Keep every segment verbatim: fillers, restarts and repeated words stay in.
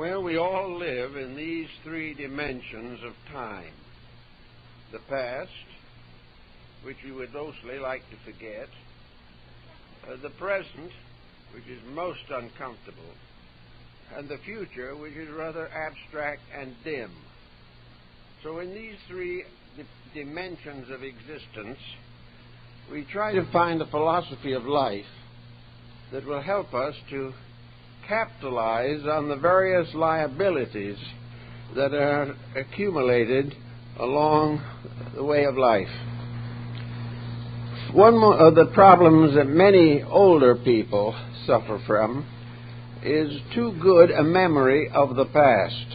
Well, we all live in these three dimensions of time. The past, which we would mostly like to forget. Uh, the present, which is most uncomfortable. And the future, which is rather abstract and dim. So in these three di- dimensions of existence, we try to find a philosophy of life that will help us to capitalize on the various liabilities that are accumulated along the way of life. One of the problems that many older people suffer from is too good a memory of the past.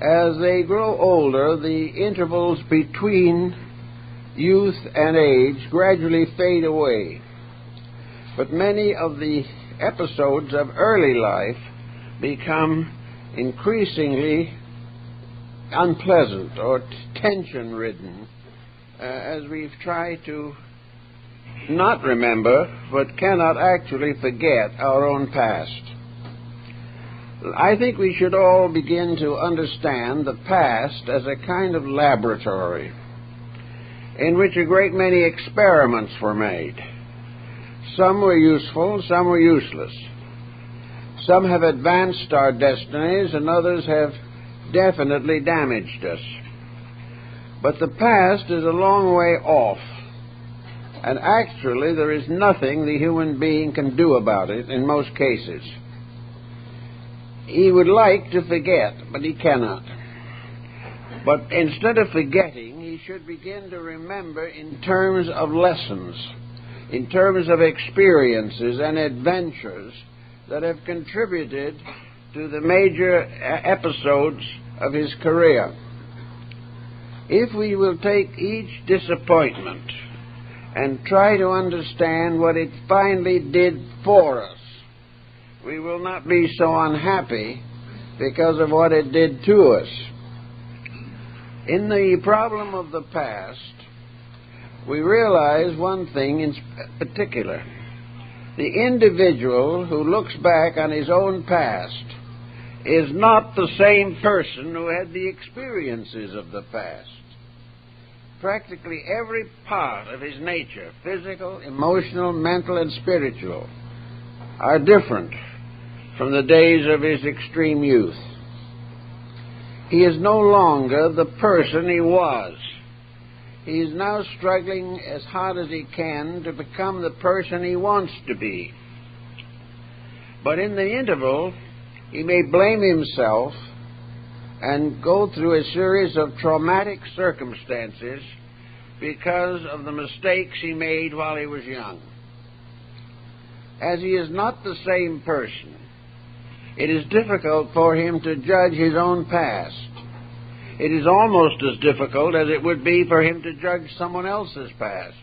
As they grow older, the intervals between youth and age gradually fade away. But many of the episodes of early life become increasingly unpleasant or t- tension-ridden uh, as we've tried to not remember but cannot actually forget our own past. I think we should all begin to understand the past as a kind of laboratory in which a great many experiments were made. Some were useful, some were useless. Some have advanced our destinies, and others have definitely damaged us. But the past is a long way off, and actually there is nothing the human being can do about it in most cases. He would like to forget, but he cannot. But instead of forgetting, he should begin to remember in terms of lessons, in terms of experiences and adventures that have contributed to the major episodes of his career. If we will take each disappointment and try to understand what it finally did for us, we will not be so unhappy because of what it did to us. In the problem of the past, we realize one thing in particular. The individual who looks back on his own past is not the same person who had the experiences of the past. Practically every part of his nature, physical, emotional, mental, and spiritual, are different from the days of his extreme youth. He is no longer the person he was. He is now struggling as hard as he can to become the person he wants to be. But in the interval, he may blame himself and go through a series of traumatic circumstances because of the mistakes he made while he was young. As he is not the same person, it is difficult for him to judge his own past. It is almost as difficult as it would be for him to judge someone else's past.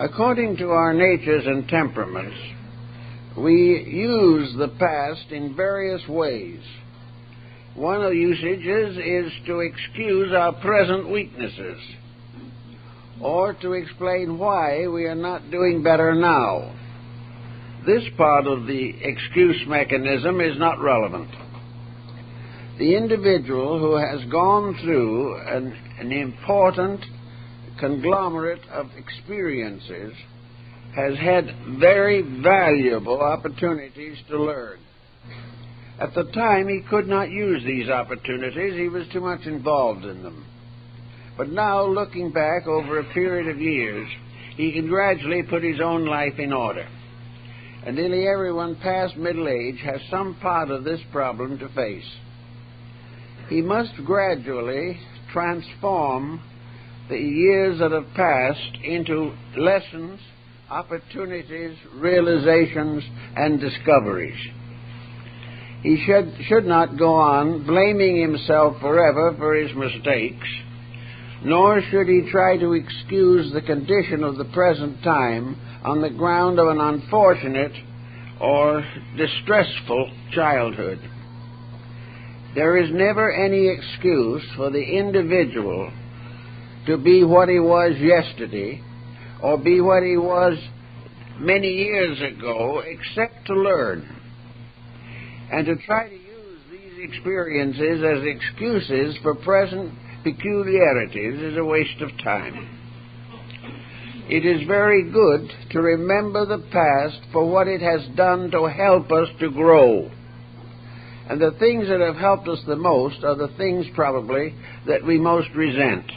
According to our natures and temperaments, we use the past in various ways. One of the usages is to excuse our present weaknesses, or to explain why we are not doing better now. This part of the excuse mechanism is not relevant. The individual who has gone through an, an important conglomerate of experiences has had very valuable opportunities to learn. At the time, he could not use these opportunities. He was too much involved in them. But now, looking back over a period of years, he can gradually put his own life in order. And nearly everyone past middle age has some part of this problem to face. He must gradually transform the years that have passed into lessons, opportunities, realizations, and discoveries. He should, should not go on blaming himself forever for his mistakes, nor should he try to excuse the condition of the present time on the ground of an unfortunate or distressful childhood. There is never any excuse for the individual to be what he was yesterday or be what he was many years ago, except to learn. and to try to use these experiences as excuses for present peculiarities is a waste of time. It is very good to remember the past for what it has done to help us to grow. And the things that have helped us the most are the things, probably, that we most resent.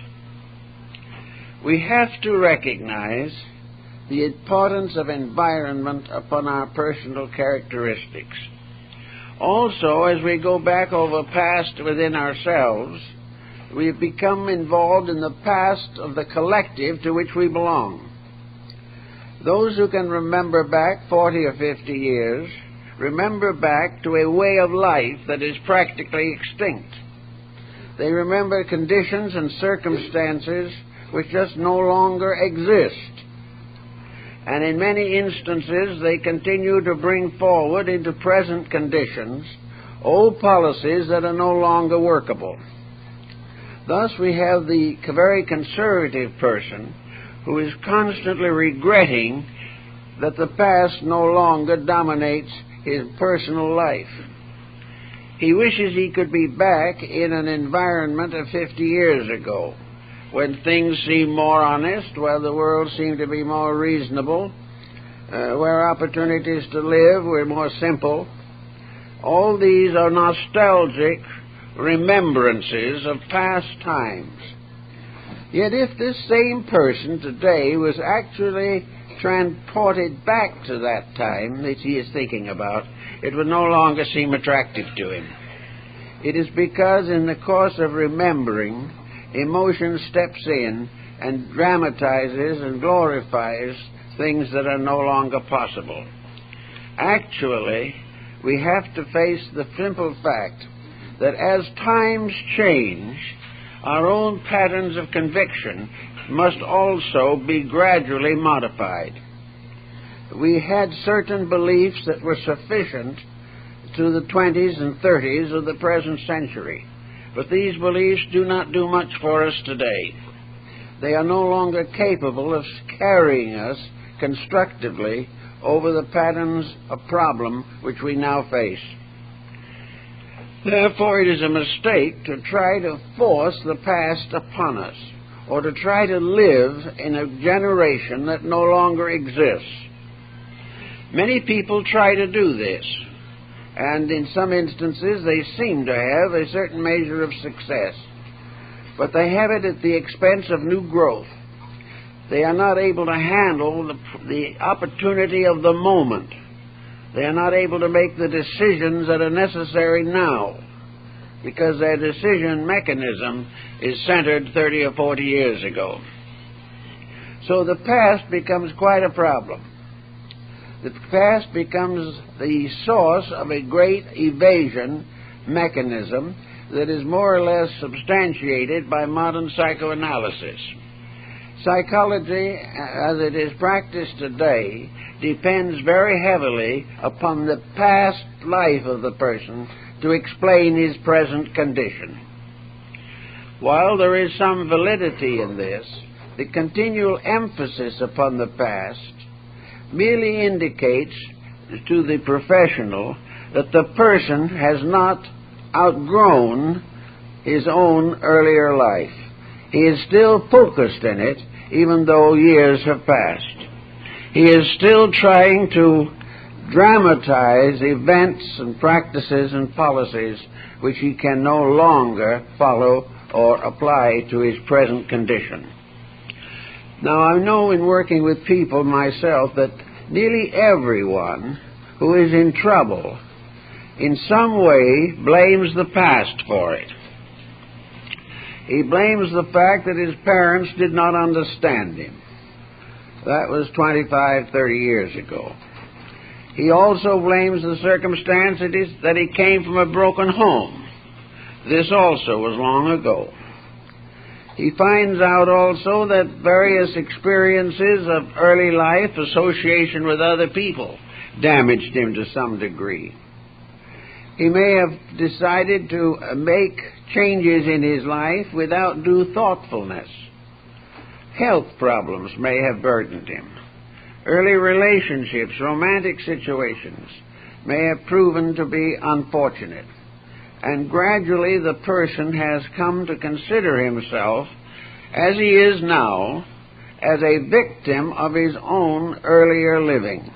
We have to recognize the importance of environment upon our personal characteristics. Also, as we go back over past within ourselves, we have become involved in the past of the collective to which we belong. Those who can remember back forty or fifty years remember back to a way of life that is practically extinct. They remember conditions and circumstances which just no longer exist. And in many instances, they continue to bring forward into present conditions old policies that are no longer workable. Thus, we have the very conservative person who is constantly regretting that the past no longer dominates his personal life. He wishes he could be back in an environment of fifty years ago, when things seemed more honest, where the world seemed to be more reasonable, uh, where opportunities to live were more simple. All these are nostalgic remembrances of past times. Yet if this same person today was actually transported back to that time that he is thinking about, it would no longer seem attractive to him. It is because in the course of remembering, emotion steps in and dramatizes and glorifies things that are no longer possible. Actually, we have to face the simple fact that as times change, our own patterns of conviction must also be gradually modified. We had certain beliefs that were sufficient to the twenties and thirties of the present century, but these beliefs do not do much for us today. They are no longer capable of carrying us constructively over the patterns of problem which we now face. Therefore, it is a mistake to try to force the past upon us, or to try to live in a generation that no longer exists. Many people try to do this, and in some instances they seem to have a certain measure of success, but they have it at the expense of new growth. They are not able to handle the, the opportunity of the moment. They are not able to make the decisions that are necessary now, because their decision mechanism is centered thirty or forty years ago. So the past becomes quite a problem. The past becomes the source of a great evasion mechanism that is more or less substantiated by modern psychoanalysis. Psychology, as it is practiced today, depends very heavily upon the past life of the person to explain his present condition. While there is some validity in this, the continual emphasis upon the past merely indicates to the professional that the person has not outgrown his own earlier life. He is still focused in it, even though years have passed. He is still trying to dramatize events and practices and policies which he can no longer follow or apply to his present condition. Now, I know in working with people myself that nearly everyone who is in trouble in some way blames the past for it. He blames the fact that his parents did not understand him. That was twenty-five, thirty years ago. He also blames the circumstance it is that he came from a broken home. This also was long ago. He finds out also that various experiences of early life, association with other people, damaged him to some degree. He may have decided to make changes in his life without due thoughtfulness. Health problems may have burdened him. Early relationships, romantic situations, may have proven to be unfortunate, and gradually the person has come to consider himself, as he is now, as a victim of his own earlier living,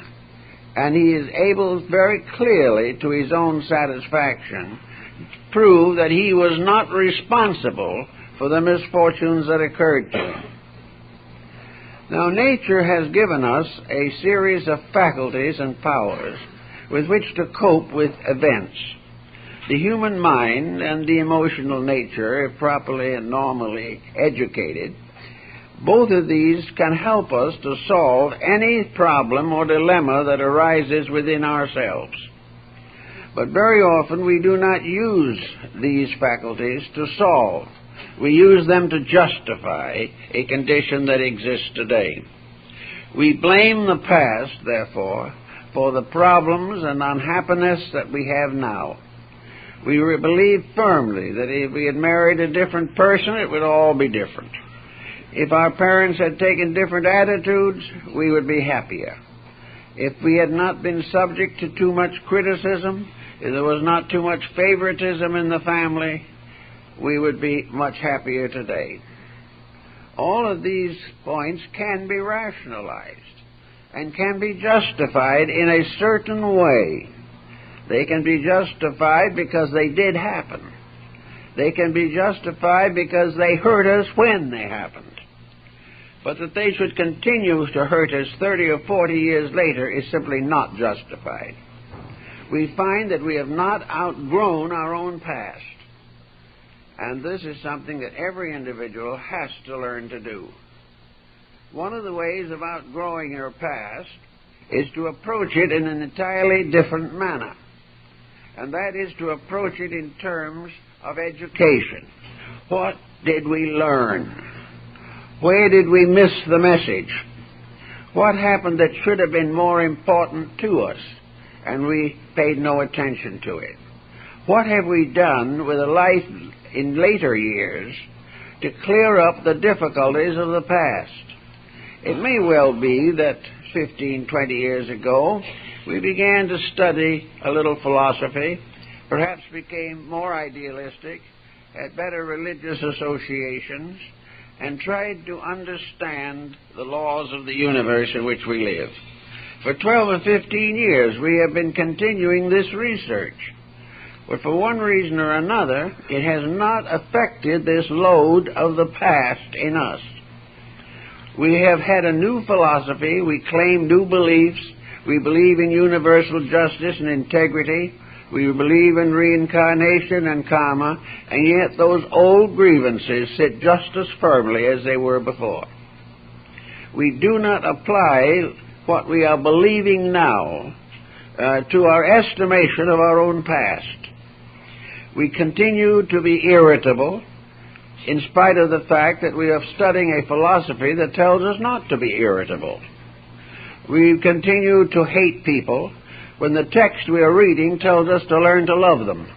and he is able very clearly, to his own satisfaction, to prove that he was not responsible for the misfortunes that occurred to him. Now, nature has given us a series of faculties and powers with which to cope with events. The human mind and the emotional nature, if properly and normally educated, both of these can help us to solve any problem or dilemma that arises within ourselves. But very often we do not use these faculties to solve. We use them to justify a condition that exists today. We blame the past, therefore, for the problems and unhappiness that we have now. We believe firmly that if we had married a different person, it would all be different. If our parents had taken different attitudes, we would be happier. If we had not been subject to too much criticism, if there was not too much favoritism in the family, we would be much happier today. All of these points can be rationalized and can be justified in a certain way. They can be justified because they did happen. They can be justified because they hurt us when they happened. But that they should continue to hurt us thirty or forty years later is simply not justified. We find that we have not outgrown our own past. And this is something that every individual has to learn to do. One of the ways of outgrowing your past is to approach it in an entirely different manner. And that is to approach it in terms of education. What did we learn? Where did we miss the message? What happened that should have been more important to us, and we paid no attention to it? What have we done with a life in later years to clear up the difficulties of the past? It may well be that fifteen, twenty years ago, we began to study a little philosophy, perhaps became more idealistic, had better religious associations, and tried to understand the laws of the universe in which we live. For twelve or fifteen years, we have been continuing this research, but for one reason or another, it has not affected this load of the past in us. We have had a new philosophy, we claim new beliefs, we believe in universal justice and integrity, we believe in reincarnation and karma, and yet those old grievances sit just as firmly as they were before. We do not apply what we are believing now uh, to our estimation of our own past. We continue to be irritable, in spite of the fact that we are studying a philosophy that tells us not to be irritable. We continue to hate people when the text we are reading tells us to learn to love them.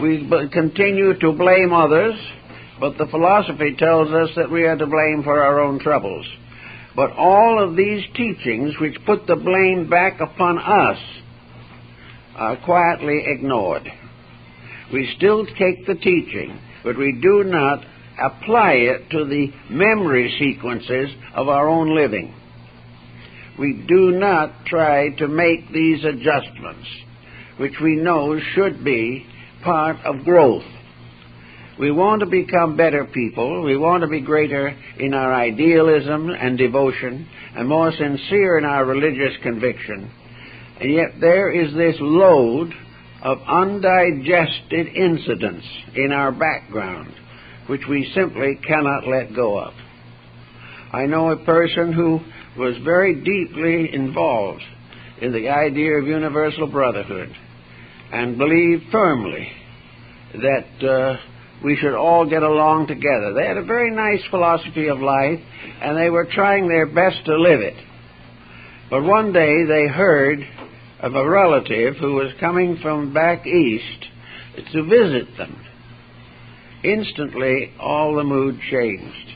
We continue to blame others, but the philosophy tells us that we are to blame for our own troubles. But all of these teachings which put the blame back upon us are quietly ignored. We still take the teaching, but we do not apply it to the memory sequences of our own living. We do not try to make these adjustments, which we know should be part of growth. We want to become better people. We want to be greater in our idealism and devotion, and more sincere in our religious conviction. And yet there is this load of undigested incidents in our background, which we simply cannot let go of. I know a person who was very deeply involved in the idea of universal brotherhood and believed firmly that uh, we should all get along together. They had a very nice philosophy of life, and they were trying their best to live it. But one day they heard of a relative who was coming from back east to visit them. Instantly, all the mood changed.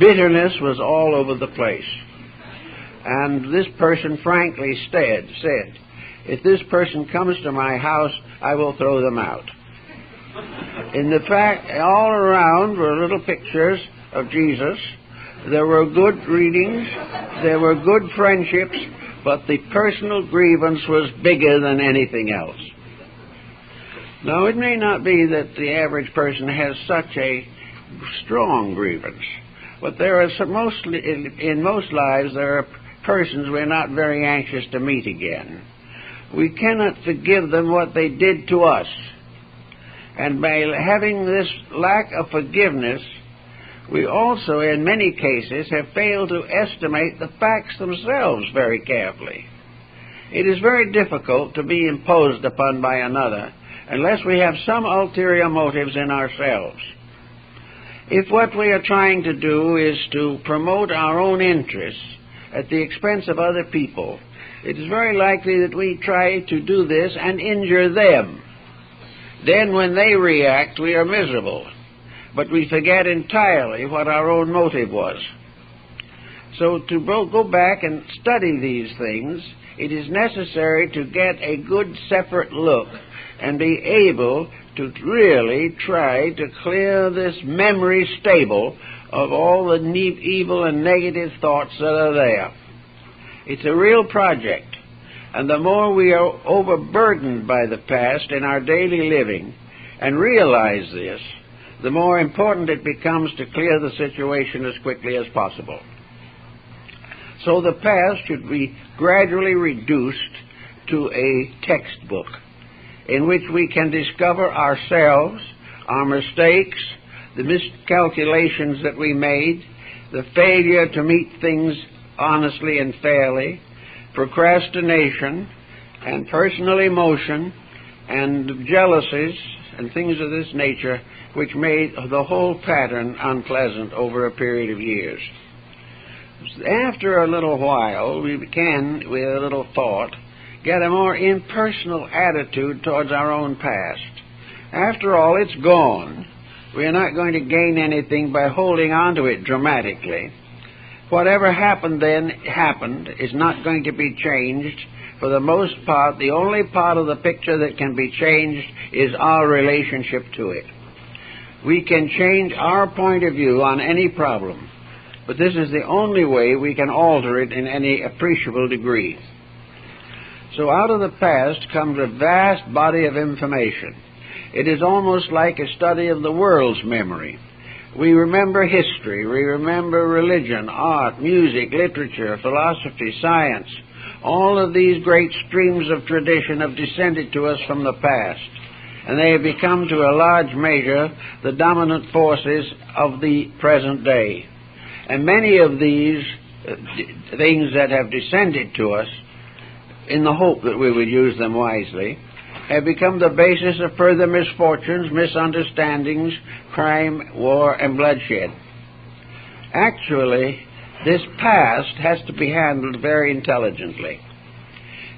Bitterness was all over the place. And this person frankly said, said, If this person comes to my house, I will throw them out. In the fact, all around were little pictures of Jesus. There were good readings, there were good friendships, but the personal grievance was bigger than anything else. Now, it may not be that the average person has such a strong grievance, but there are some mostly, in, in most lives there are persons we're not very anxious to meet again. We cannot forgive them what they did to us. And by having this lack of forgiveness, we also, in many cases, have failed to estimate the facts themselves very carefully. It is very difficult to be imposed upon by another unless we have some ulterior motives in ourselves. If what we are trying to do is to promote our own interests at the expense of other people, it is very likely that we try to do this and injure them. Then when they react, we are miserable, but we forget entirely what our own motive was. So to go back and study these things, it is necessary to get a good separate look and be able to really try to clear this memory stable of all the evil and negative thoughts that are there. It's a real project, and the more we are overburdened by the past in our daily living and realize this, the more important it becomes to clear the situation as quickly as possible. So the past should be gradually reduced to a textbook in which we can discover ourselves, our mistakes, the miscalculations that we made, the failure to meet things honestly and fairly, procrastination, and personal emotion, and jealousies, and things of this nature, which made the whole pattern unpleasant over a period of years. After a little while, we can, with a little thought, get a more impersonal attitude towards our own past. After all, it's gone. We're not going to gain anything by holding on to it dramatically. Whatever happened then happened is not going to be changed. For the most part, the only part of the picture that can be changed is our relationship to it. We can change our point of view on any problem, but this is the only way we can alter it in any appreciable degree. So out of the past comes a vast body of information. It is almost like a study of the world's memory. We remember history, we remember religion, art, music, literature, philosophy, science. All of these great streams of tradition have descended to us from the past, and they have become to a large measure the dominant forces of the present day. And many of these uh, things that have descended to us, in the hope that we would use them wisely, have become the basis of further misfortunes, misunderstandings, crime, war, and bloodshed. Actually, this past has to be handled very intelligently.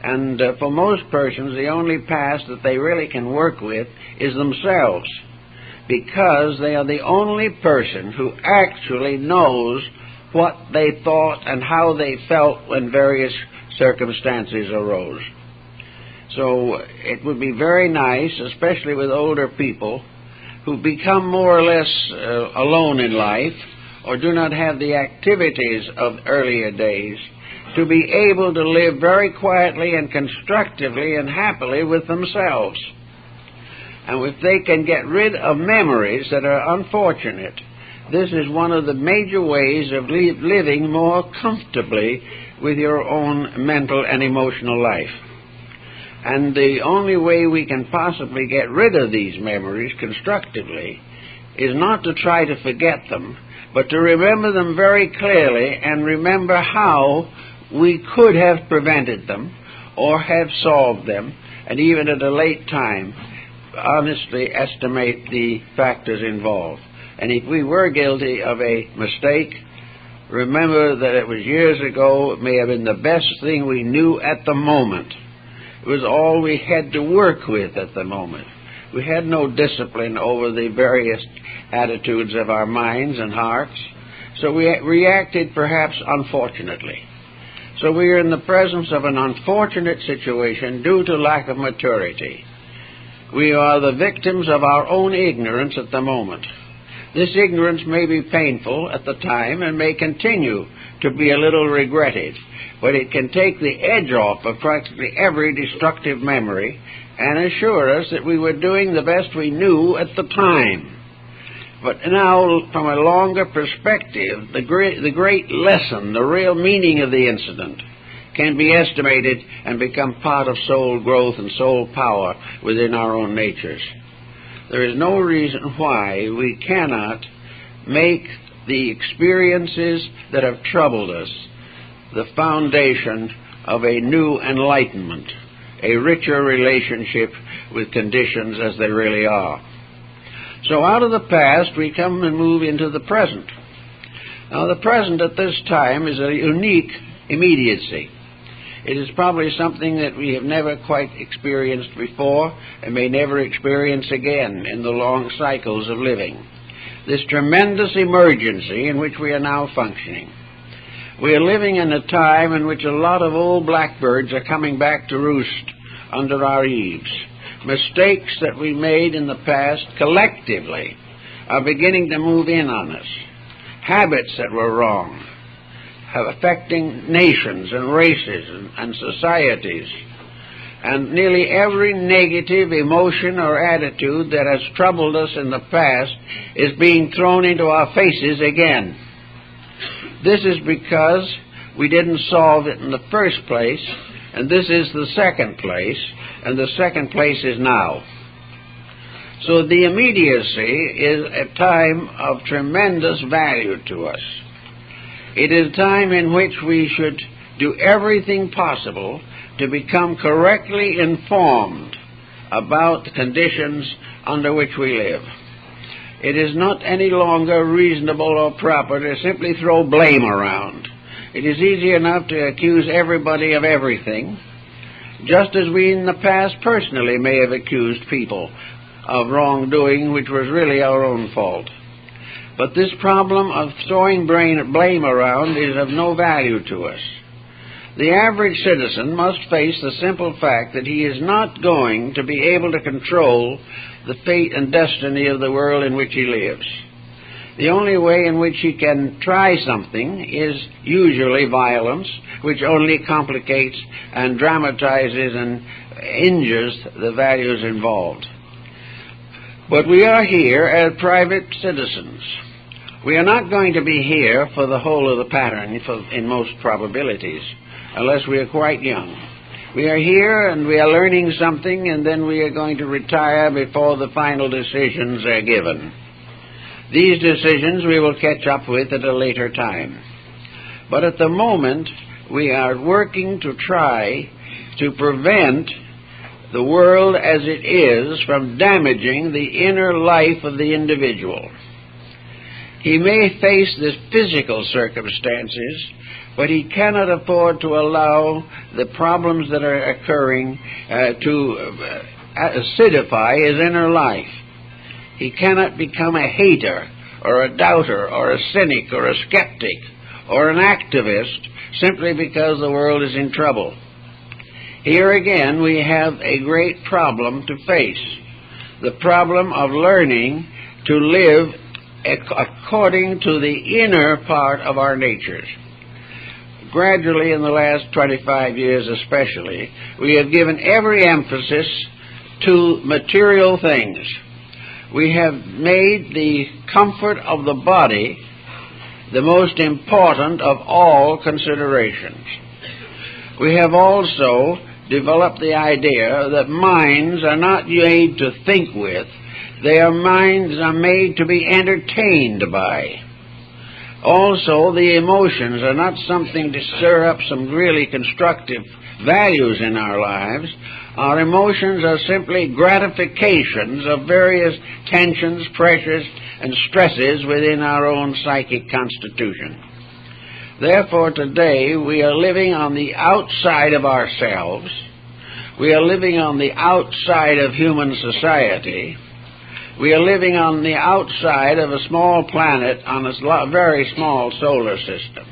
And uh, for most persons, the only past that they really can work with is themselves, because they are the only person who actually knows what they thought and how they felt when various circumstances arose. So it would be very nice, especially with older people who become more or less uh, alone in life or do not have the activities of earlier days, to be able to live very quietly and constructively and happily with themselves. And if they can get rid of memories that are unfortunate, this is one of the major ways of living more comfortably with your own mental and emotional life. And the only way we can possibly get rid of these memories constructively is not to try to forget them, but to remember them very clearly and remember how we could have prevented them or have solved them, and even at a late time, honestly estimate the factors involved. And if we were guilty of a mistake, remember that it was years ago. It may have been the best thing we knew at the moment. It was all we had to work with at the moment. We had no discipline over the various attitudes of our minds and hearts, so we reacted perhaps unfortunately. So we are in the presence of an unfortunate situation due to lack of maturity. We are the victims of our own ignorance at the moment. This ignorance may be painful at the time and may continue to be a little regretted, but it can take the edge off of practically every destructive memory and assure us that we were doing the best we knew at the time. But now, from a longer perspective, the great, the great lesson, the real meaning of the incident, can be estimated and become part of soul growth and soul power within our own natures. There is no reason why we cannot make the experiences that have troubled us the foundation of a new enlightenment, a richer relationship with conditions as they really are. So out of the past, we come and move into the present. Now, the present at this time is a unique immediacy. It is probably something that we have never quite experienced before and may never experience again in the long cycles of living. This tremendous emergency in which we are now functioning. We are living in a time in which a lot of old blackbirds are coming back to roost under our eaves. Mistakes that we made in the past collectively are beginning to move in on us. Habits that were wrong are affecting nations and races and, and societies. And nearly every negative emotion or attitude that has troubled us in the past is being thrown into our faces again. This is because we didn't solve it in the first place, and this is the second place, and the second place is now. So the immediacy is a time of tremendous value to us. It is a time in which we should do everything possible to become correctly informed about the conditions under which we live. It is not any longer reasonable or proper to simply throw blame around. It is easy enough to accuse everybody of everything, just as we in the past personally may have accused people of wrongdoing which was really our own fault. But this problem of throwing blame around is of no value to us. The average citizen must face the simple fact that he is not going to be able to control the fate and destiny of the world in which he lives. The only way in which he can try something is usually violence, which only complicates and dramatizes and injures the values involved. But we are here as private citizens. We are not going to be here for the whole of the pattern for, in most probabilities, unless we are quite young. We are here and we are learning something, and then we are going to retire before the final decisions are given. These decisions we will catch up with at a later time. But at the moment, we are working to try to prevent the world as it is from damaging the inner life of the individual. He may face the physical circumstances, but he cannot afford to allow the problems that are occurring uh, to uh, acidify his inner life. He cannot become a hater or a doubter or a cynic or a skeptic or an activist simply because the world is in trouble. Here again we have a great problem to face, the problem of learning to live according to the inner part of our natures. Gradually, in the last twenty-five years especially, we have given every emphasis to material things. We have made the comfort of the body the most important of all considerations. We have also developed the idea that minds are not made to think with, their minds are made to be entertained by. Also, the emotions are not something to stir up some really constructive values in our lives. Our emotions are simply gratifications of various tensions, pressures, and stresses within our own psychic constitution. Therefore, today, we are living on the outside of ourselves. We are living on the outside of human society. We are living on the outside of a small planet on a very small solar system.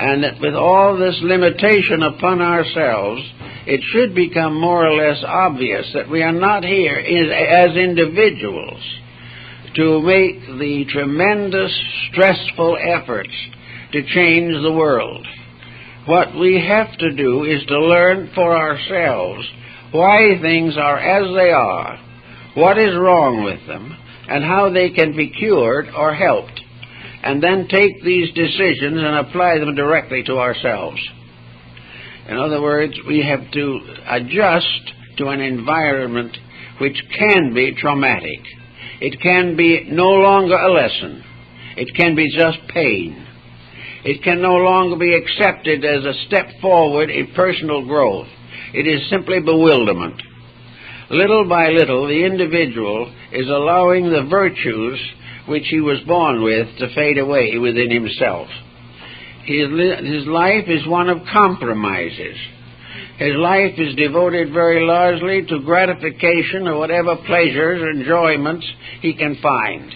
and that with all this limitation upon ourselves, it should become more or less obvious that we are not here as individuals to make the tremendous stressful efforts to change the world. What we have to do is to learn for ourselves why things are as they are, what is wrong with them, and how they can be cured or helped, and then take these decisions and apply them directly to ourselves. In other words, we have to adjust to an environment which can be traumatic. It can be no longer a lesson. It can be just pain. It can no longer be accepted as a step forward in personal growth. It is simply bewilderment. Little by little, the individual is allowing the virtues which he was born with to fade away within himself. His, his life is one of compromises. His life is devoted very largely to gratification or whatever pleasures or enjoyments he can find.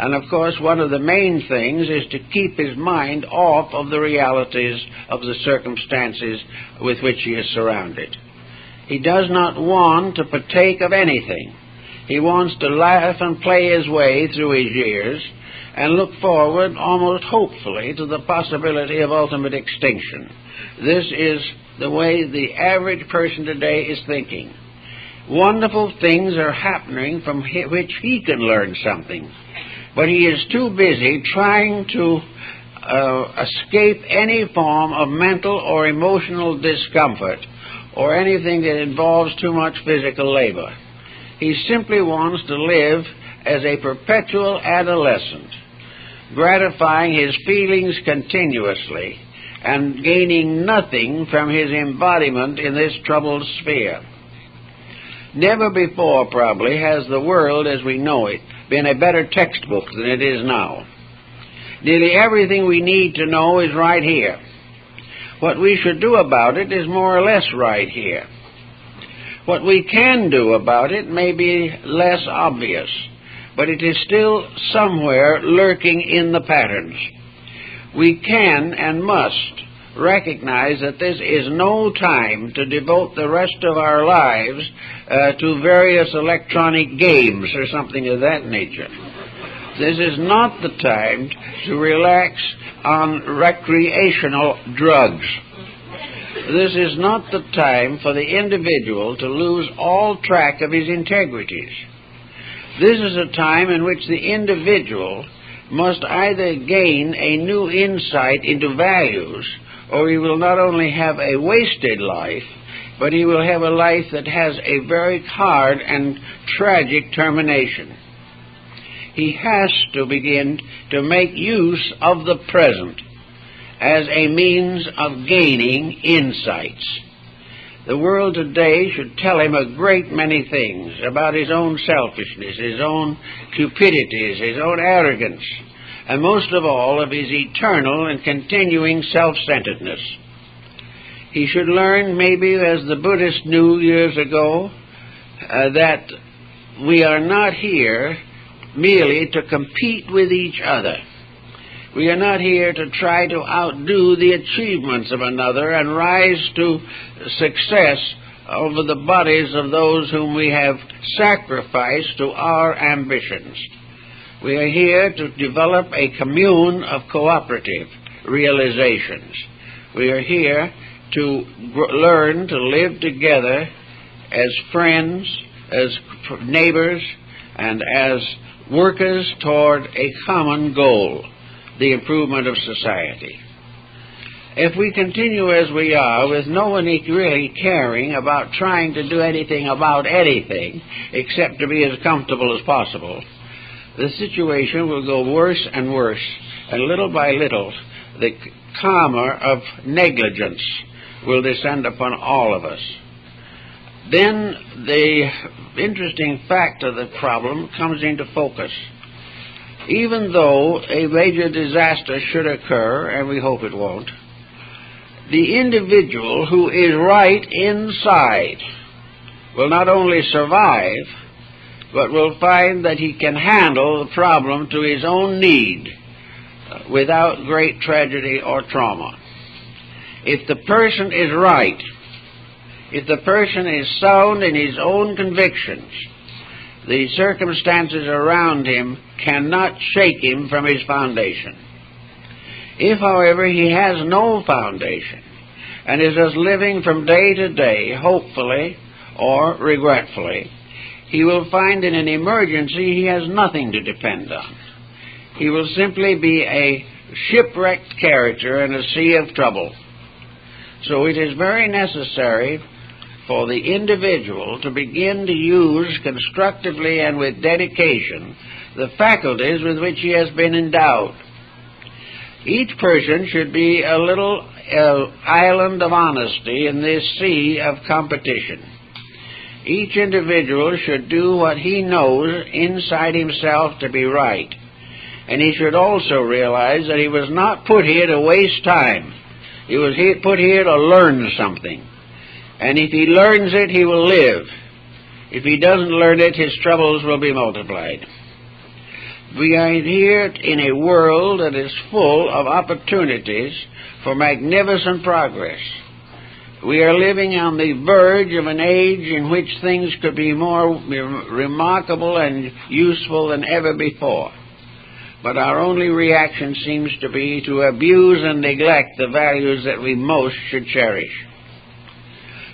And of course, one of the main things is to keep his mind off of the realities of the circumstances with which he is surrounded. He does not want to partake of anything. He wants to laugh and play his way through his years and look forward almost hopefully to the possibility of ultimate extinction. This is the way the average person today is thinking. Wonderful things are happening from which he can learn something. But he is too busy trying to uh, escape any form of mental or emotional discomfort or anything that involves too much physical labor. He simply wants to live as a perpetual adolescent, gratifying his feelings continuously and gaining nothing from his embodiment in this troubled sphere. Never before, probably, has the world as we know it been a better textbook than it is now. Nearly everything we need to know is right here. What we should do about it is more or less right here. What we can do about it may be less obvious, but it is still somewhere lurking in the patterns. We can and must recognize that this is no time to devote the rest of our lives uh, to various electronic games or something of that nature. This is not the time to relax on recreational drugs. This is not the time for the individual to lose all track of his integrities. This is a time in which the individual must either gain a new insight into values, or he will not only have a wasted life, but he will have a life that has a very hard and tragic termination. He has to begin to make use of the present as a means of gaining insights. The world today should tell him a great many things about his own selfishness, his own cupidities, his own arrogance, and most of all of his eternal and continuing self-centeredness. He should learn, maybe as the Buddhists knew years ago, uh, that we are not here merely to compete with each other. We are not here to try to outdo the achievements of another and rise to success over the bodies of those whom we have sacrificed to our ambitions. We are here to develop a commune of cooperative realizations. We are here to gr- learn to live together as friends, as neighbors, and as workers toward a common goal, the improvement of society. If we continue as we are, with no one really caring about trying to do anything about anything except to be as comfortable as possible, the situation will go worse and worse, and little by little, the karma of negligence will descend upon all of us. Then the interesting fact of the problem comes into focus. Even though a major disaster should occur, and we hope it won't, the individual who is right inside will not only survive, but will find that he can handle the problem to his own need without great tragedy or trauma. if the person is right, if the person is sound in his own convictions, the circumstances around him cannot shake him from his foundation. If, however, he has no foundation and is just living from day to day, hopefully or regretfully, he will find in an emergency he has nothing to depend on. He will simply be a shipwrecked character in a sea of trouble. So it is very necessary for the individual to begin to use constructively and with dedication the faculties with which he has been endowed. Each person should be a little uh, island of honesty in this sea of competition. Each individual should do what he knows inside himself to be right, and he should also realize that he was not put here to waste time. He was here, put here to learn something, and if he learns it, he will live. If he doesn't learn it, his troubles will be multiplied. We are here in a world that is full of opportunities for magnificent progress. We are living on the verge of an age in which things could be more remarkable and useful than ever before. But our only reaction seems to be to abuse and neglect the values that we most should cherish.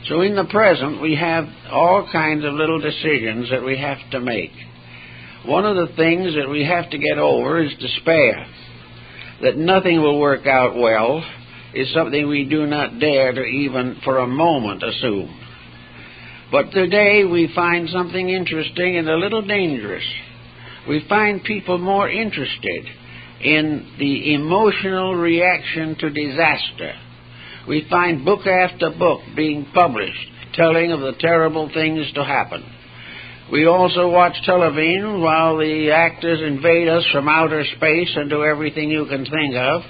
So in the present, we have all kinds of little decisions that we have to make. One of the things that we have to get over is despair. That nothing will work out well is something we do not dare to even for a moment assume. But today we find something interesting and a little dangerous. We find people more interested in the emotional reaction to disaster. We find book after book being published telling of the terrible things to happen. We also watch television while the actors invade us from outer space and do everything you can think of,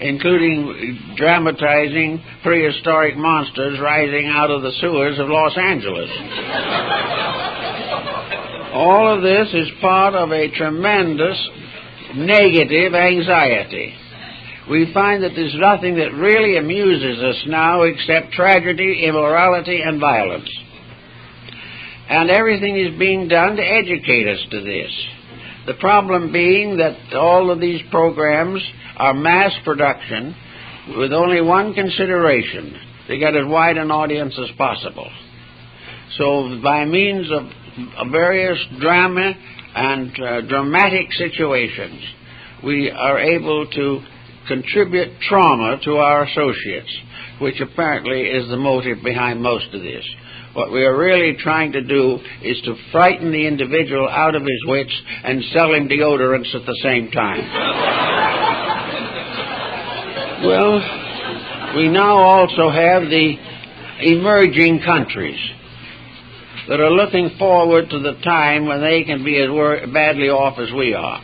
including dramatizing prehistoric monsters rising out of the sewers of Los Angeles. All of this is part of a tremendous negative anxiety. We find that there's nothing that really amuses us now except tragedy, immorality, and violence. And everything is being done to educate us to this. The problem being that all of these programs are mass production with only one consideration: to get as wide an audience as possible. So by means of various drama and uh, dramatic situations, we are able to contribute trauma to our associates, which apparently is the motive behind most of this. What we are really trying to do is to frighten the individual out of his wits and sell him deodorants at the same time. Well, we now also have the emerging countries that are looking forward to the time when they can be as badly off as we are.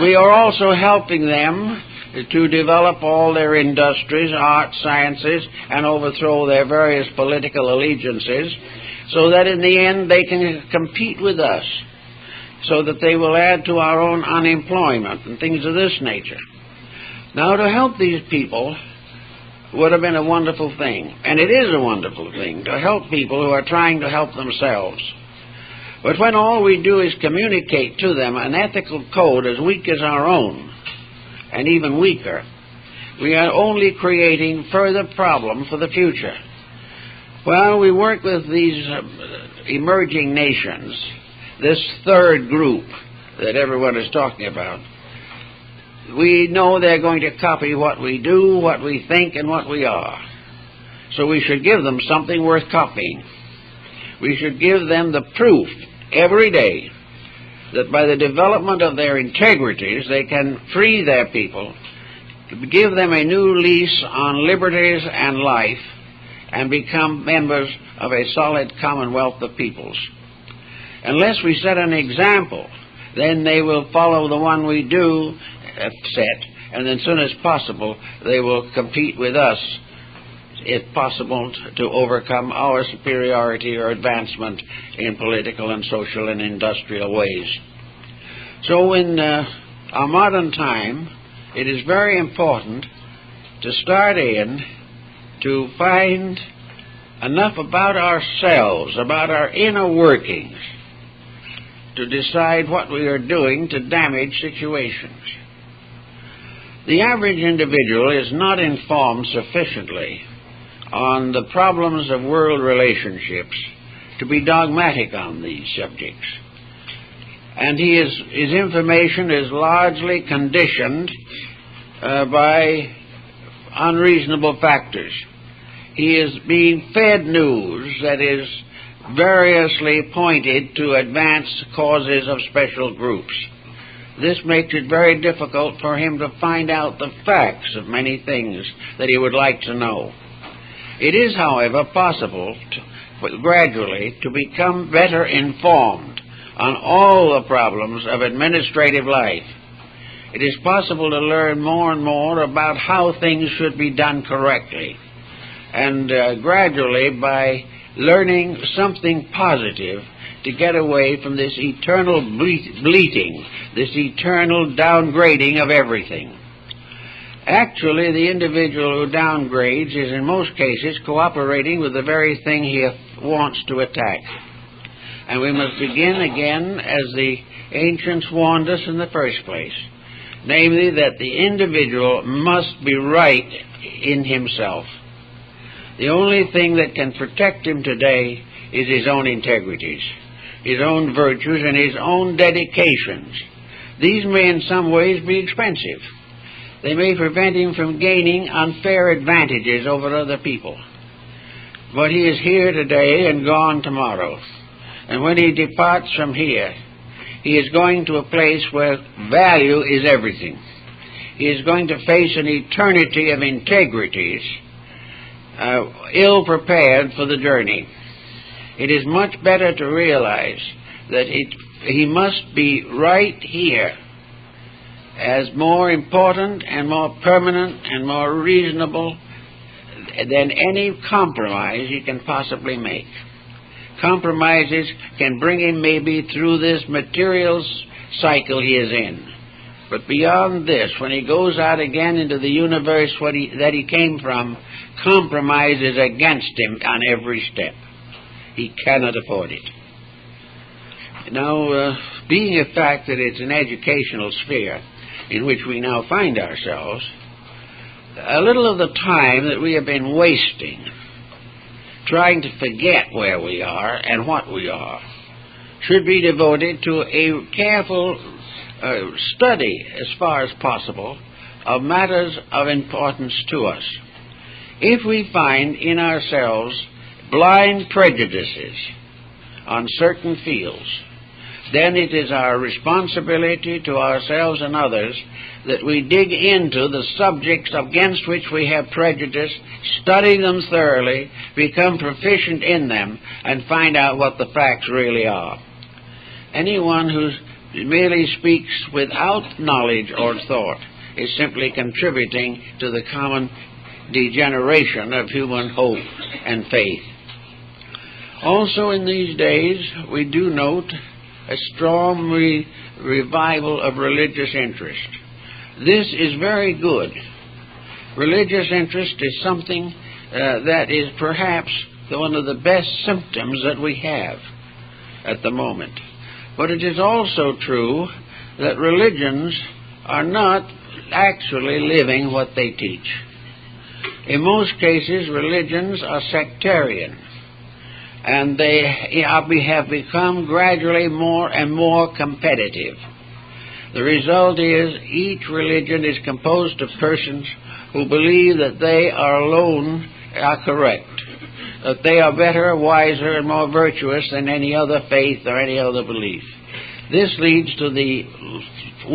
We are also helping them to develop all their industries, arts, sciences, and overthrow their various political allegiances, so that in the end they can compete with us, so that they will add to our own unemployment and things of this nature. Now, to help these people would have been a wonderful thing, and it is a wonderful thing to help people who are trying to help themselves. But when all we do is communicate to them an ethical code as weak as our own, and even weaker, we are only creating further problem for the future. Well, we work with these uh, emerging nations, this third group that everyone is talking about. We know they're going to copy what we do, what we think, and what we are. So we should give them something worth copying. We should give them the proof every day that by the development of their integrities they can free their people, give them a new lease on liberties and life, and become members of a solid commonwealth of peoples. Unless we set an example, then they will follow the one we do set, and as soon as possible they will compete with us, if possible, to overcome our superiority or advancement in political and social and industrial ways. So in uh, our modern time, it is very important to start in to find enough about ourselves, about our inner workings, to decide what we are doing to damage situations. The average individual is not informed sufficiently on the problems of world relationships to be dogmatic on these subjects, and he is, his information is largely conditioned uh, by unreasonable factors. He is being fed news that is variously pointed to advanced causes of special groups. This makes it very difficult for him to find out the facts of many things that he would like to know. It is, however, possible to, gradually to become better informed on all the problems of administrative life. It is possible to learn more and more about how things should be done correctly, and uh, gradually, by learning something positive, to get away from this eternal ble- bleating, this eternal downgrading of everything. Actually, the individual who downgrades is in most cases cooperating with the very thing he wants to attack. And we must begin again as the ancients warned us in the first place, namely that the individual must be right in himself. The only thing that can protect him today is his own integrities, his own virtues, and his own dedications. These may in some ways be expensive. They may prevent him from gaining unfair advantages over other people. But he is here today and gone tomorrow. And when he departs from here, he is going to a place where value is everything. He is going to face an eternity of integrities, Uh, ill prepared for the journey. It is much better to realize that it, he must be right here as more important and more permanent and more reasonable than any compromise he can possibly make. Compromises can bring him maybe through this material cycle he is in, but beyond this, when he goes out again into the universe what he, that he came from, compromise is against him on every step. He cannot afford it. Now, uh, being a fact that it's an educational sphere in which we now find ourselves, a little of the time that we have been wasting trying to forget where we are and what we are should be devoted to a careful Uh, study, as far as possible, of matters of importance to us. If we find in ourselves blind prejudices on certain fields, then it is our responsibility to ourselves and others that we dig into the subjects against which we have prejudice, study them thoroughly, become proficient in them, and find out what the facts really are. Anyone who's It merely speaks without knowledge or thought, is simply contributing to the common degeneration of human hope and faith. Also in these days, we do note a strong re revival of religious interest. This is very good. Religious interest is something uh, that is perhaps one of the best symptoms that we have at the moment. But it is also true that religions are not actually living what they teach. In most cases, religions are sectarian, and they have become gradually more and more competitive. The result is each religion is composed of persons who believe that they are alone are correct, that they are better, wiser, and more virtuous than any other faith or any other belief. This leads to the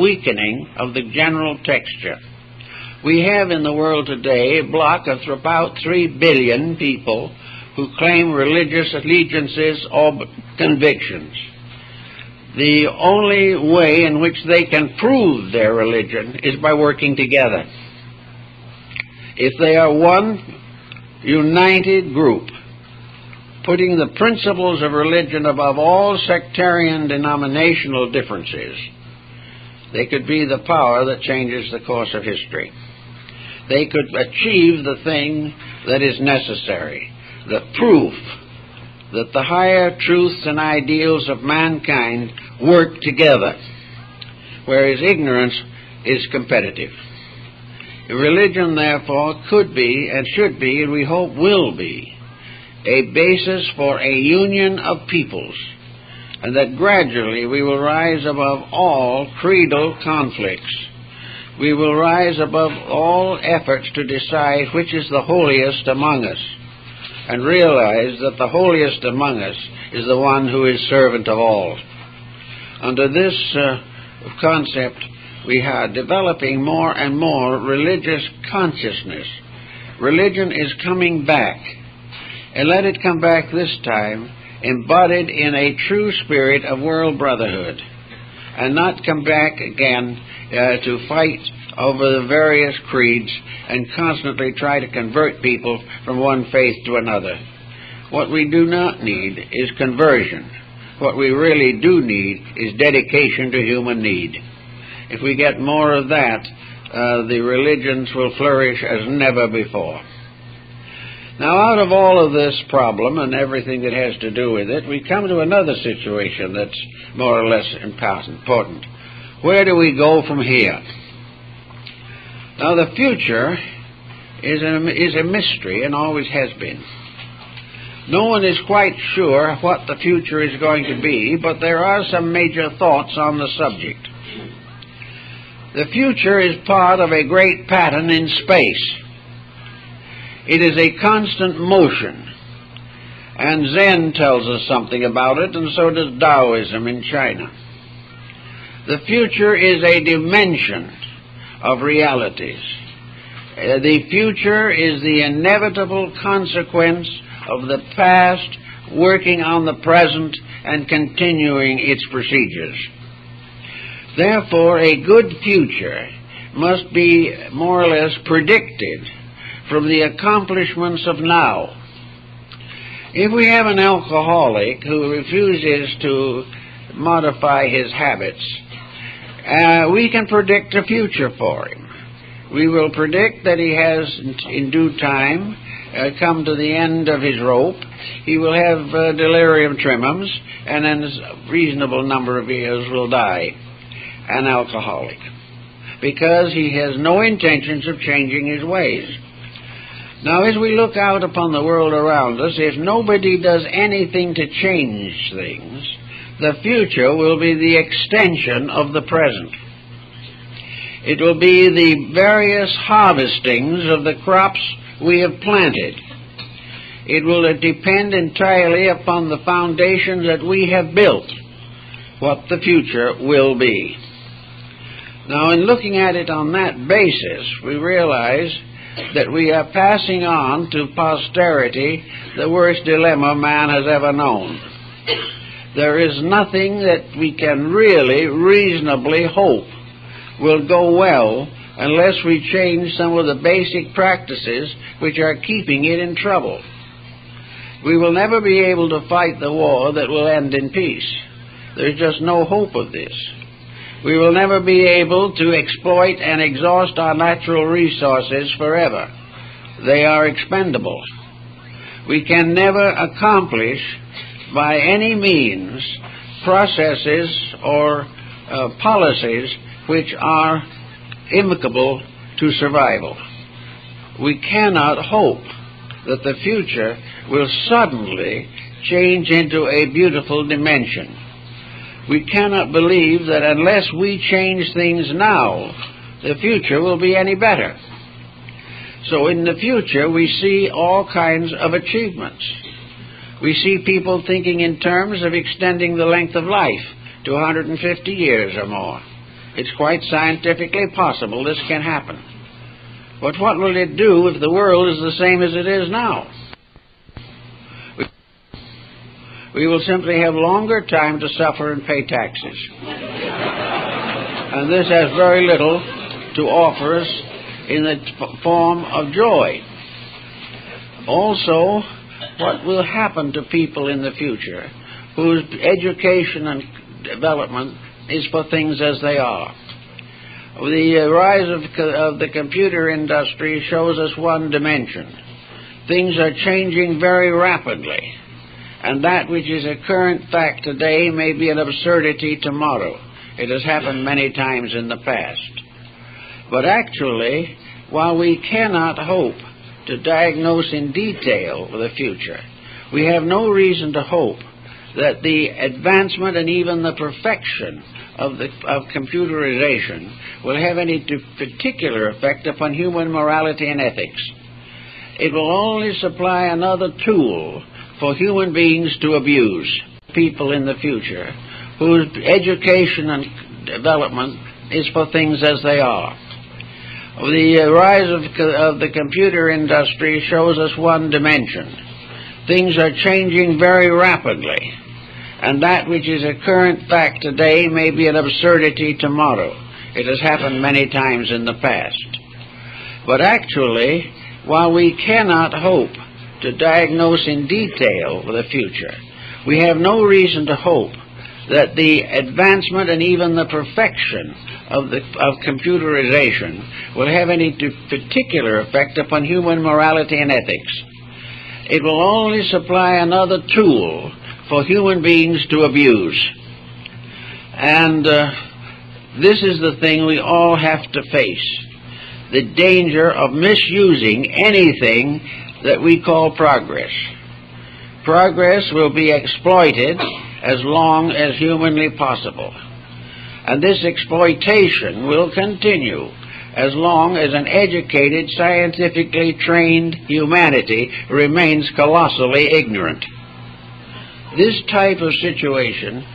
weakening of the general texture. We have in the world today a block of about three billion people who claim religious allegiances or convictions. The only way in which they can prove their religion is by working together. If they are one united group, putting the principles of religion above all sectarian denominational differences, they could be the power that changes the course of history. they could achieve the thing that is necessary, the proof that the higher truths and ideals of mankind work together, whereas ignorance is competitive. Religion, therefore, could be and should be, and we hope will be, a basis for a union of peoples, and that gradually we will rise above all creedal conflicts. We will rise above all efforts to decide which is the holiest among us, and realize that the holiest among us is the one who is servant of all. Under this uh, concept, we are developing more and more religious consciousness. Religion is coming back, and let it come back this time embodied in a true spirit of world brotherhood, and not come back again uh, to fight over the various creeds and constantly try to convert people from one faith to another. What we do not need is conversion. What we really do need is dedication to human need. If we get more of that, uh, the religions will flourish as never before. Now, out of all of this problem and everything that has to do with it, we come to another situation that's more or less important. Where do we go from here? Now, the future is a, is a mystery and always has been. No one is quite sure what the future is going to be, but there are some major thoughts on the subject. The future is part of a great pattern in space. It is a constant motion, and Zen tells us something about it, and so does Taoism in China. The future is a dimension of realities. Uh, the future is the inevitable consequence of the past working on the present and continuing its procedures. Therefore, a good future must be more or less predicted from the accomplishments of now. If we have an alcoholic who refuses to modify his habits, Uh, we can predict a future for him. We will predict that he has, in due time, uh, come to the end of his rope. He will have uh, delirium tremens, and then a reasonable number of years will die, an alcoholic, because he has no intentions of changing his ways. Now, as we look out upon the world around us, if nobody does anything to change things, the future will be the extension of the present. It will be the various harvestings of the crops we have planted. It will depend entirely upon the foundations that we have built, what the future will be. Now, in looking at it on that basis, we realize that we are passing on to posterity the worst dilemma man has ever known. There is nothing that we can really reasonably hope will go well unless we change some of the basic practices which are keeping it in trouble. We will never be able to fight the war that will end in peace. There's just no hope of this. We will never be able to exploit and exhaust our natural resources forever. They are expendable. We can never accomplish by any means processes or uh, policies which are amicable to survival. We cannot hope that the future will suddenly change into a beautiful dimension. We cannot believe that unless we change things now, the future will be any better. So in the future we see all kinds of achievements. We see people thinking in terms of extending the length of life to one hundred fifty years or more. It's quite scientifically possible this can happen. But what will it do if the world is the same as it is now? We will simply have longer time to suffer and pay taxes. And this has very little to offer us in the form of joy. Also, what will happen to people in the future whose education and development is for things as they are? The rise of, of the computer industry shows us one dimension. Things are changing very rapidly, and that which is a current fact today may be an absurdity tomorrow. It has happened many times in the past. But actually, while we cannot hope to diagnose in detail the future, we have no reason to hope that the advancement and even the perfection of, the, of computerization will have any particular effect upon human morality and ethics. It will only supply another tool for human beings to abuse. People in the future whose education and development is for things as they are. The rise of, of the computer industry shows us one dimension. Things are changing very rapidly, and that which is a current fact today may be an absurdity tomorrow. It has happened many times in the past. But actually, while we cannot hope to diagnose in detail the future, we have no reason to hope that the advancement and even the perfection of, the, of computerization will have any particular effect upon human morality and ethics. It will only supply another tool for human beings to abuse. And uh, this is the thing we all have to face, the danger of misusing anything that we call progress. Progress will be exploited as long as humanly possible. And this exploitation will continue as long as an educated, scientifically trained humanity remains colossally ignorant. This type of situation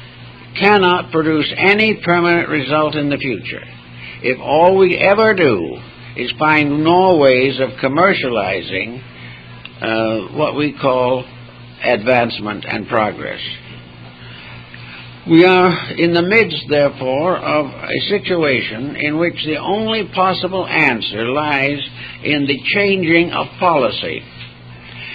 cannot produce any permanent result in the future. If all we ever do is find more ways of commercializing uh, what we call advancement and progress. We are in the midst, therefore, of a situation in which the only possible answer lies in the changing of policy.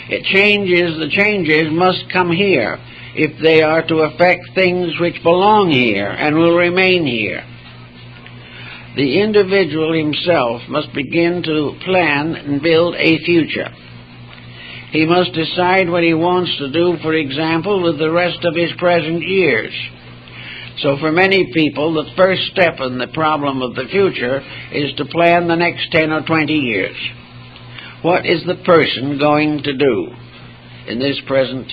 It changes, the changes must come here if they are to affect things which belong here and will remain here. The individual himself must begin to plan and build a future. He must decide what he wants to do, for example, with the rest of his present years. So for many people, the first step in the problem of the future is to plan the next ten or twenty years. What is the person going to do in this present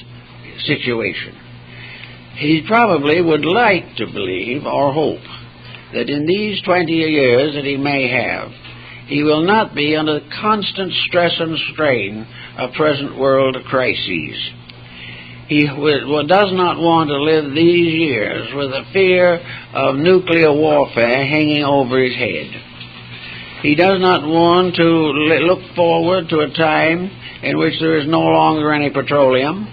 situation? He probably would like to believe or hope that in these twenty years that he may have, he will not be under the constant stress and strain of present world crises. He does not want to live these years with the fear of nuclear warfare hanging over his head. He does not want to look forward to a time in which there is no longer any petroleum,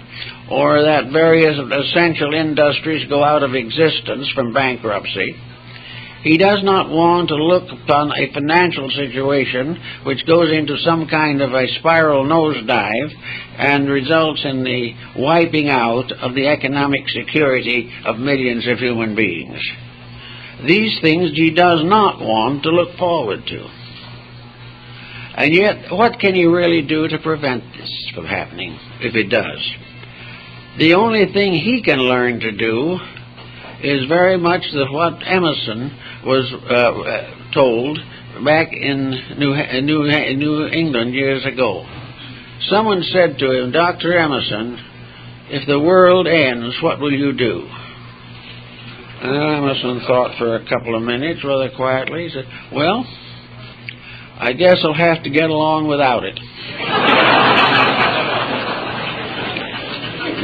or that various essential industries go out of existence from bankruptcy. He does not want to look upon a financial situation which goes into some kind of a spiral nosedive and results in the wiping out of the economic security of millions of human beings. These things he does not want to look forward to. And yet, what can he really do to prevent this from happening, if it does? The only thing he can learn to do is very much that what Emerson was uh, told back in New, New, New England years ago. Someone said to him, "Doctor Emerson, if the world ends, what will you do?" And Emerson thought for a couple of minutes rather quietly. He said, "Well, I guess I'll have to get along without it."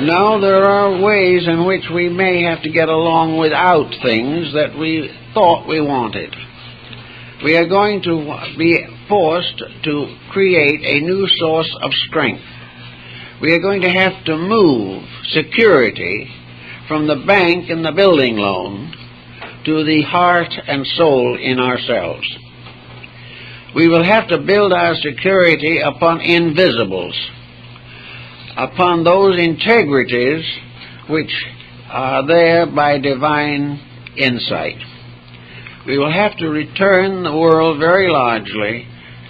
Now, there are ways in which we may have to get along without things that we thought we wanted. We are going to be forced to create a new source of strength. We are going to have to move security from the bank and the building loan to the heart and soul in ourselves. We will have to build our security upon invisibles, upon those integrities which are there by divine insight. we will have to return the world very largely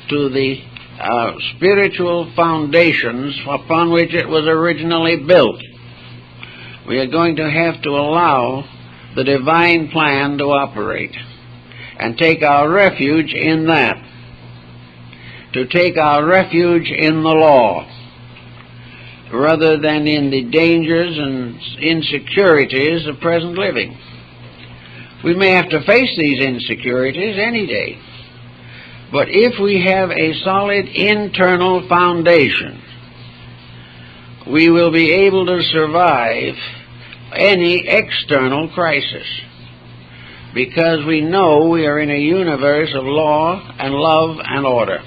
to the uh, spiritual foundations upon which it was originally built. We are going to have to allow the divine plan to operate and take our refuge in that, to take our refuge in the law, rather than in the dangers and insecurities of present living. We may have to face these insecurities any day, but if we have a solid internal foundation, we will be able to survive any external crisis, because we know we are in a universe of law and love and order.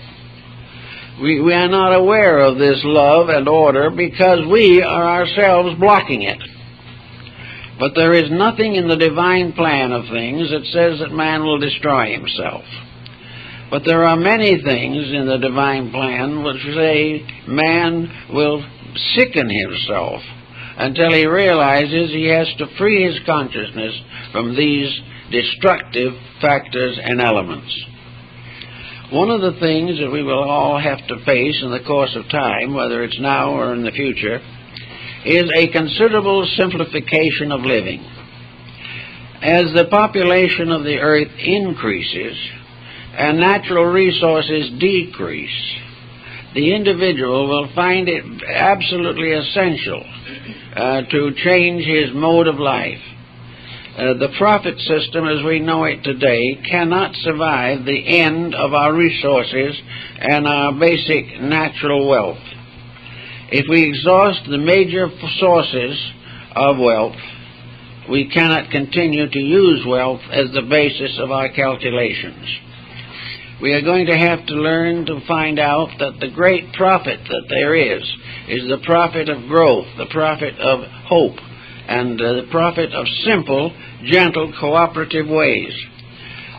We, we are not aware of this love and order because we are ourselves blocking it. But there is nothing in the divine plan of things that says that man will destroy himself. But there are many things in the divine plan which say man will sicken himself until he realizes he has to free his consciousness from these destructive factors and elements. One of the things that we will all have to face in the course of time, whether it's now or in the future, is a considerable simplification of living. As the population of the earth increases and natural resources decrease, the individual will find it absolutely essential uh, to change his mode of life. Uh, the profit system as we know it today cannot survive the end of our resources and our basic natural wealth. If we exhaust the major sources of wealth, we cannot continue to use wealth as the basis of our calculations. We are going to have to learn to find out that the great profit that there is is the profit of growth, the profit of hope, and uh, the profit of simple, gentle, cooperative ways.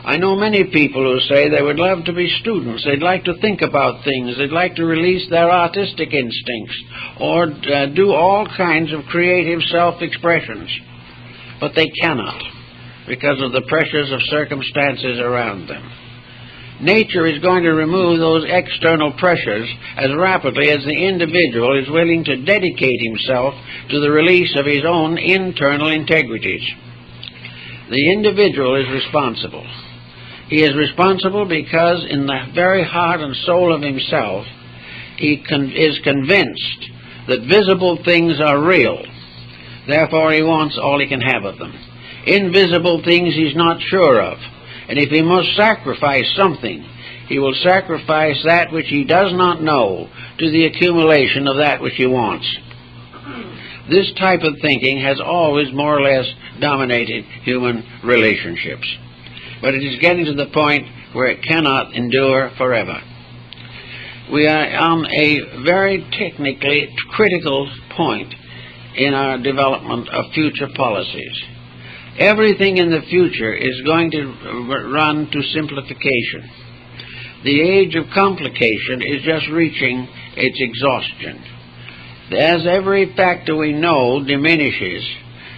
I know many people who say they would love to be students, they'd like to think about things, they'd like to release their artistic instincts, or uh, do all kinds of creative self-expressions, but they cannot because of the pressures of circumstances around them. Nature is going to remove those external pressures as rapidly as the individual is willing to dedicate himself to the release of his own internal integrities. The individual is responsible. He is responsible because in the very heart and soul of himself, he con- is convinced that visible things are real. Therefore, he wants all he can have of them. Invisible things he's not sure of. And if he must sacrifice something, he will sacrifice that which he does not know to the accumulation of that which he wants. This type of thinking has always more or less dominated human relationships. But it is getting to the point where it cannot endure forever. We are on a very technically critical point in our development of future policies. Everything in the future is going to run to simplification. The age of complication is just reaching its exhaustion. As every factor we know diminishes,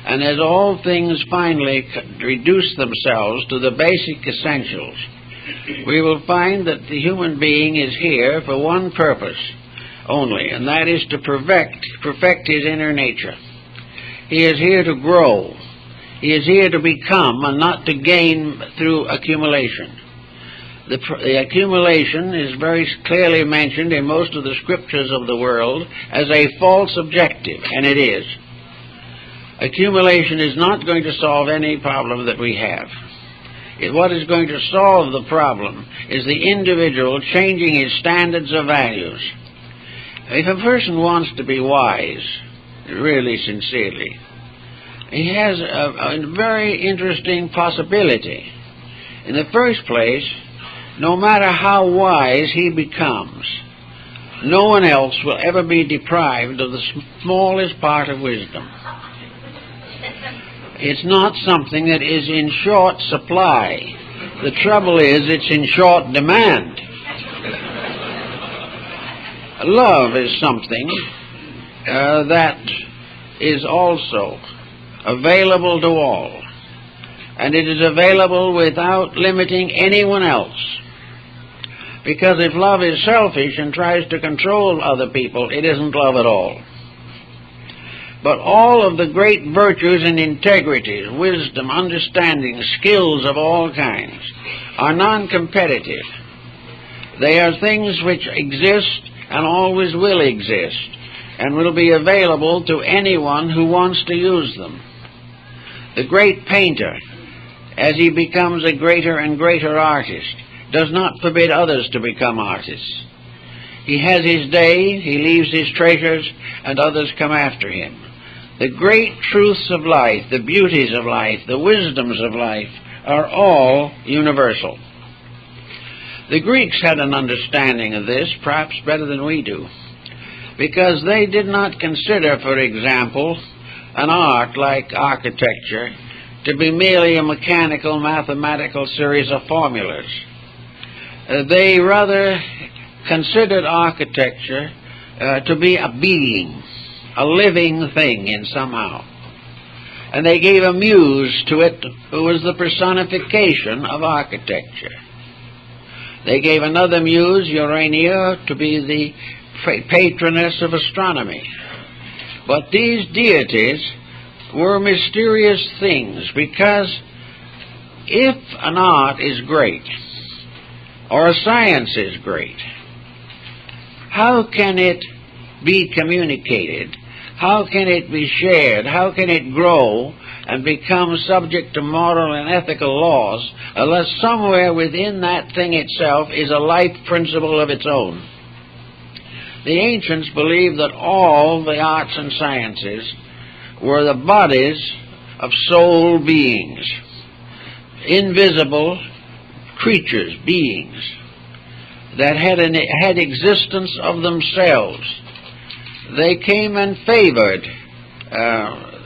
and as all things finally reduce themselves to the basic essentials, we will find that the human being is here for one purpose only, and that is to perfect, perfect his inner nature. He is here to grow. He is here to become and not to gain through accumulation. The, the accumulation is very clearly mentioned in most of the scriptures of the world as a false objective, and it is. Accumulation is not going to solve any problem that we have. It, what is going to solve the problem is the individual changing his standards of values. If a person wants to be wise, really sincerely, he has a, a very interesting possibility. In the first place, no matter how wise he becomes, no one else will ever be deprived of the smallest part of wisdom. It's not something that is in short supply. The trouble is it's in short demand. Love is something uh, that is also available to all, and it is available without limiting anyone else. Because if love is selfish and tries to control other people, it isn't love at all. But all of the great virtues and integrities, wisdom, understanding, skills of all kinds, are non-competitive. They are things which exist and always will exist, and will be available to anyone who wants to use them. The great painter, as he becomes a greater and greater artist, does not forbid others to become artists. He has his day, he leaves his treasures, and others come after him. The great truths of life, the beauties of life, the wisdoms of life are all universal. The Greeks had an understanding of this, perhaps better than we do, because they did not consider, for example, an art like architecture to be merely a mechanical, mathematical series of formulas. Uh, they rather considered architecture uh, to be a being, a living thing in somehow. And they gave a muse to it who was the personification of architecture. They gave another muse, Urania, to be the patroness of astronomy. But these deities were mysterious things, because if an art is great, or a science is great, how can it be communicated? How can it be shared? How can it grow and become subject to moral and ethical laws unless somewhere within that thing itself is a life principle of its own? The ancients believed that all the arts and sciences were the bodies of soul beings, invisible creatures, beings, that had, an, had existence of themselves. They came and favored uh,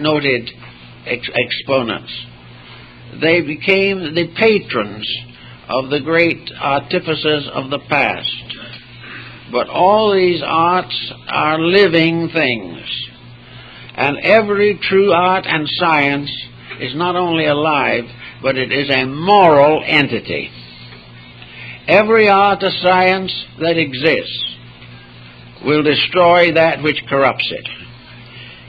noted ex exponents. They became the patrons of the great artificers of the past. But all these arts are living things, and every true art and science is not only alive, but it is a moral entity. Every art or science that exists will destroy that which corrupts it.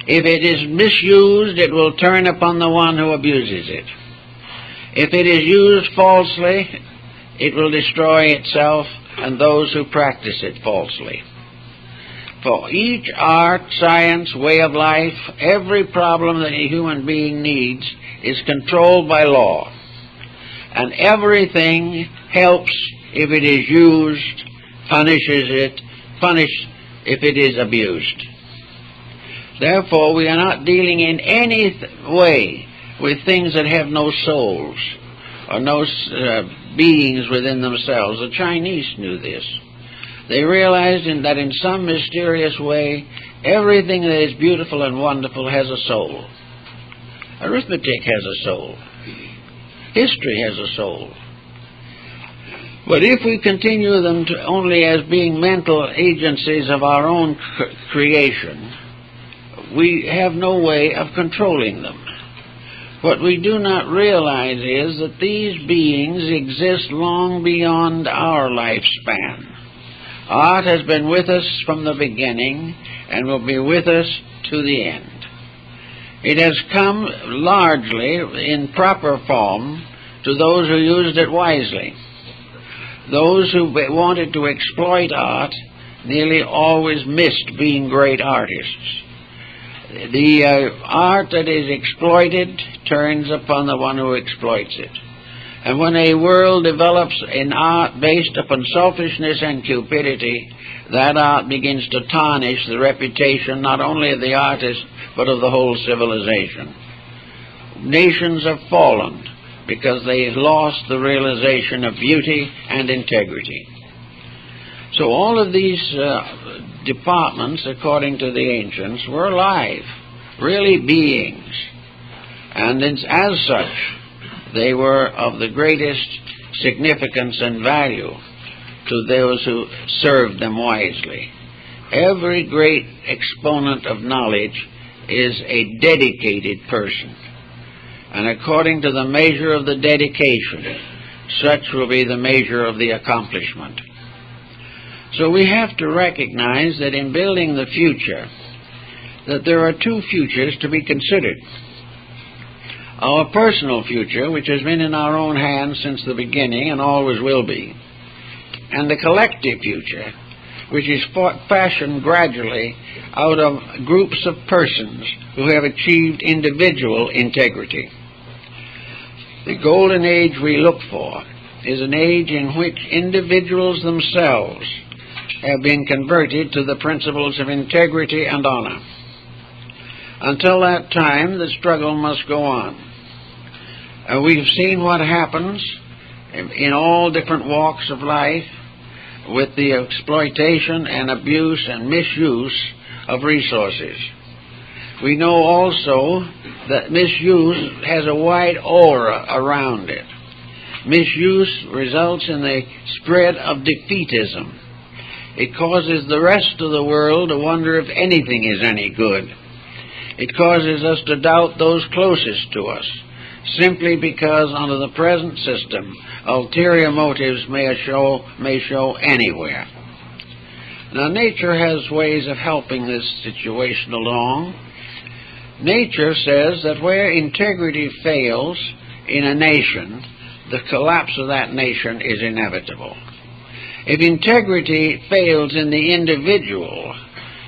If it is misused, it will turn upon the one who abuses it. If it is used falsely, it will destroy itself and those who practice it falsely. For each art, science, way of life, every problem that a human being needs is controlled by law. And everything helps if it is used, punishes it, punished if it is abused. Therefore, we are not dealing in any way with things that have no souls or no uh, beings within themselves. The Chinese knew this. They realized in that in some mysterious way, everything that is beautiful and wonderful has a soul. Arithmetic has a soul. History has a soul. But if we continue them to only as being mental agencies of our own cre creation, we have no way of controlling them. What we do not realize is that these beings exist long beyond our lifespan. Art has been with us from the beginning and will be with us to the end. It has come largely in proper form to those who used it wisely. Those who wanted to exploit art nearly always missed being great artists. The uh, art that is exploited turns upon the one who exploits it. And when a world develops an art based upon selfishness and cupidity, that art begins to tarnish the reputation not only of the artist, but of the whole civilization. Nations have fallen because they lost the realization of beauty and integrity. So all of these uh, departments, according to the ancients, were alive, really beings. And as such, they were of the greatest significance and value to those who served them wisely. Every great exponent of knowledge is a dedicated person. and according to the measure of the dedication, such will be the measure of the accomplishment. So we have to recognize that in building the future, that there are two futures to be considered. Our personal future, which has been in our own hands since the beginning and always will be, and the collective future, which is fashioned gradually out of groups of persons who have achieved individual integrity. The golden age we look for is an age in which individuals themselves have been converted to the principles of integrity and honor. Until that time, the struggle must go on. Uh, we've seen what happens in all different walks of life with the exploitation and abuse and misuse of resources. We know also that misuse has a wide aura around it. Misuse results in the spread of defeatism. It causes the rest of the world to wonder if anything is any good. It causes us to doubt those closest to us, simply because under the present system, ulterior motives may show, may show anywhere. Now, nature has ways of helping this situation along. Nature says that where integrity fails in a nation, the collapse of that nation is inevitable. If integrity fails in the individual,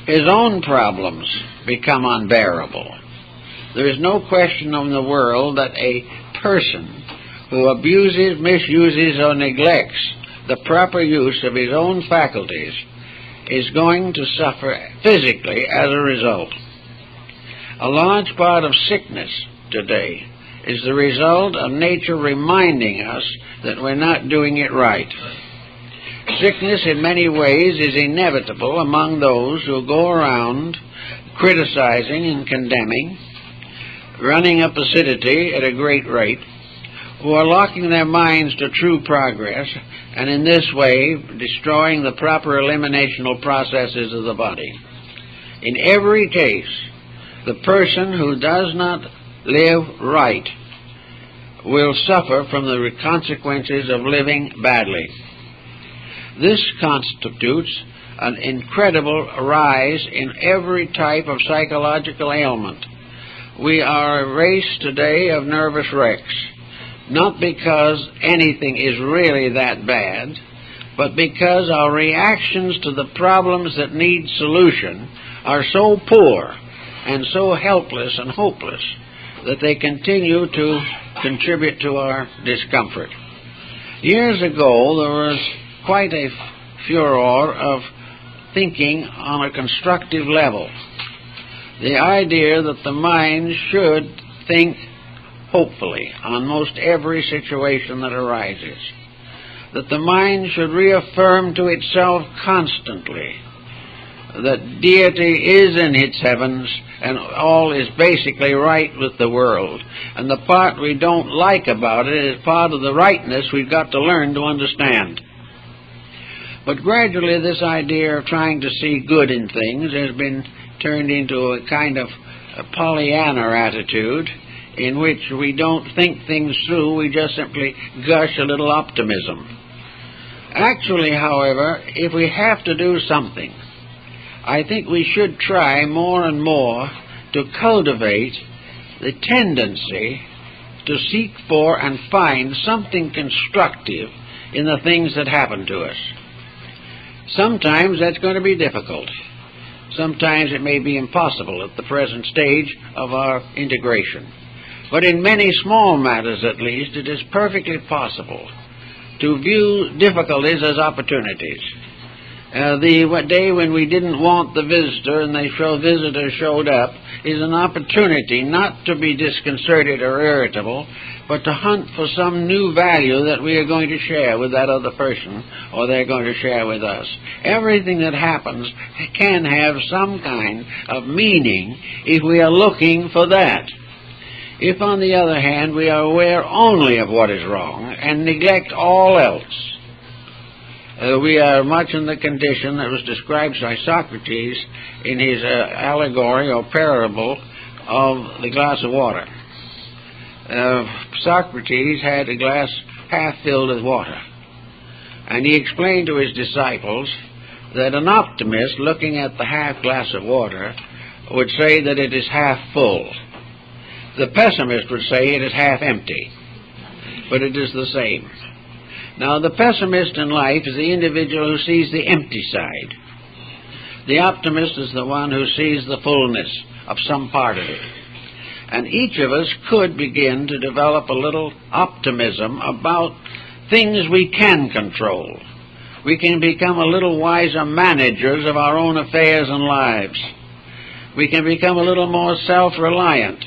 his own problems become unbearable. There is no question in the world that a person who abuses, misuses, or neglects the proper use of his own faculties is going to suffer physically as a result. A large part of sickness today is the result of nature reminding us that we're not doing it right. Sickness in many ways is inevitable among those who go around criticizing and condemning, running up acidity at a great rate, who are locking their minds to true progress, and in this way destroying the proper eliminational processes of the body. In every case, the person who does not live right will suffer from the consequences of living badly. This constitutes an incredible rise in every type of psychological ailment. We are a race today of nervous wrecks, not because anything is really that bad, but because our reactions to the problems that need solution are so poor and so helpless and hopeless that they continue to contribute to our discomfort. Years ago, there was quite a furore of thinking on a constructive level. The idea that the mind should think hopefully on most every situation that arises, that the mind should reaffirm to itself constantly that deity is in its heavens and all is basically right with the world, and the part we don't like about it is part of the rightness we've got to learn to understand. But gradually this idea of trying to see good in things has been turned into a kind of a Pollyanna attitude in which we don't think things through, we just simply gush a little optimism. Actually, however, if we have to do something, I think we should try more and more to cultivate the tendency to seek for and find something constructive in the things that happen to us. Sometimes that's going to be difficult. Sometimes it may be impossible at the present stage of our integration. But in many small matters, at least, it is perfectly possible to view difficulties as opportunities. Uh, the day when we didn't want the visitor and the show visitor showed up is an opportunity not to be disconcerted or irritable, but to hunt for some new value that we are going to share with that other person or they're going to share with us. Everything that happens can have some kind of meaning if we are looking for that. If, on the other hand, we are aware only of what is wrong and neglect all else, Uh, we are much in the condition that was described by Socrates in his uh, allegory or parable of the glass of water. uh, Socrates had a glass half filled with water, and he explained to his disciples that an optimist looking at the half glass of water would say that it is half full. The pessimist would say it is half empty, but it is the same. Now, the pessimist in life is the individual who sees the empty side. The optimist is the one who sees the fullness of some part of it. And each of us could begin to develop a little optimism about things we can control. We can become a little wiser managers of our own affairs and lives. We can become a little more self-reliant.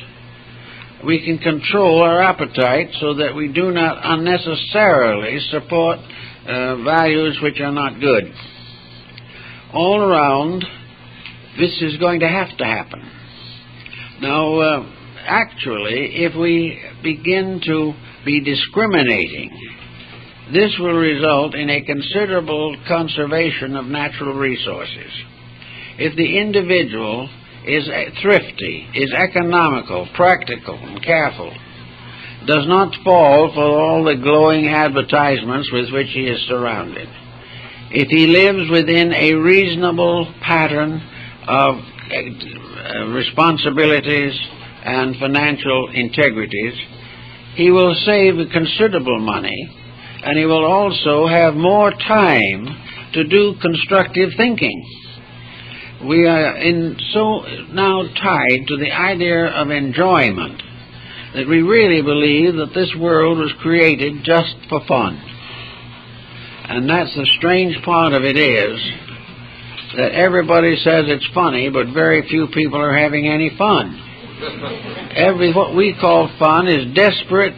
We can control our appetite so that we do not unnecessarily support uh, values which are not good. All around, this is going to have to happen. Now, uh, actually, if we begin to be discriminating, this will result in a considerable conservation of natural resources. If the individual is thrifty, is economical, practical, and careful, does not fall for all the glowing advertisements with which he is surrounded, if he lives within a reasonable pattern of responsibilities and financial integrities, he will save considerable money, and he will also have more time to do constructive thinking. We are in so now tied to the idea of enjoyment that we really believe that this world was created just for fun. And that's the strange part of it, is that everybody says it's funny, but very few people are having any fun. Every what we call fun is desperate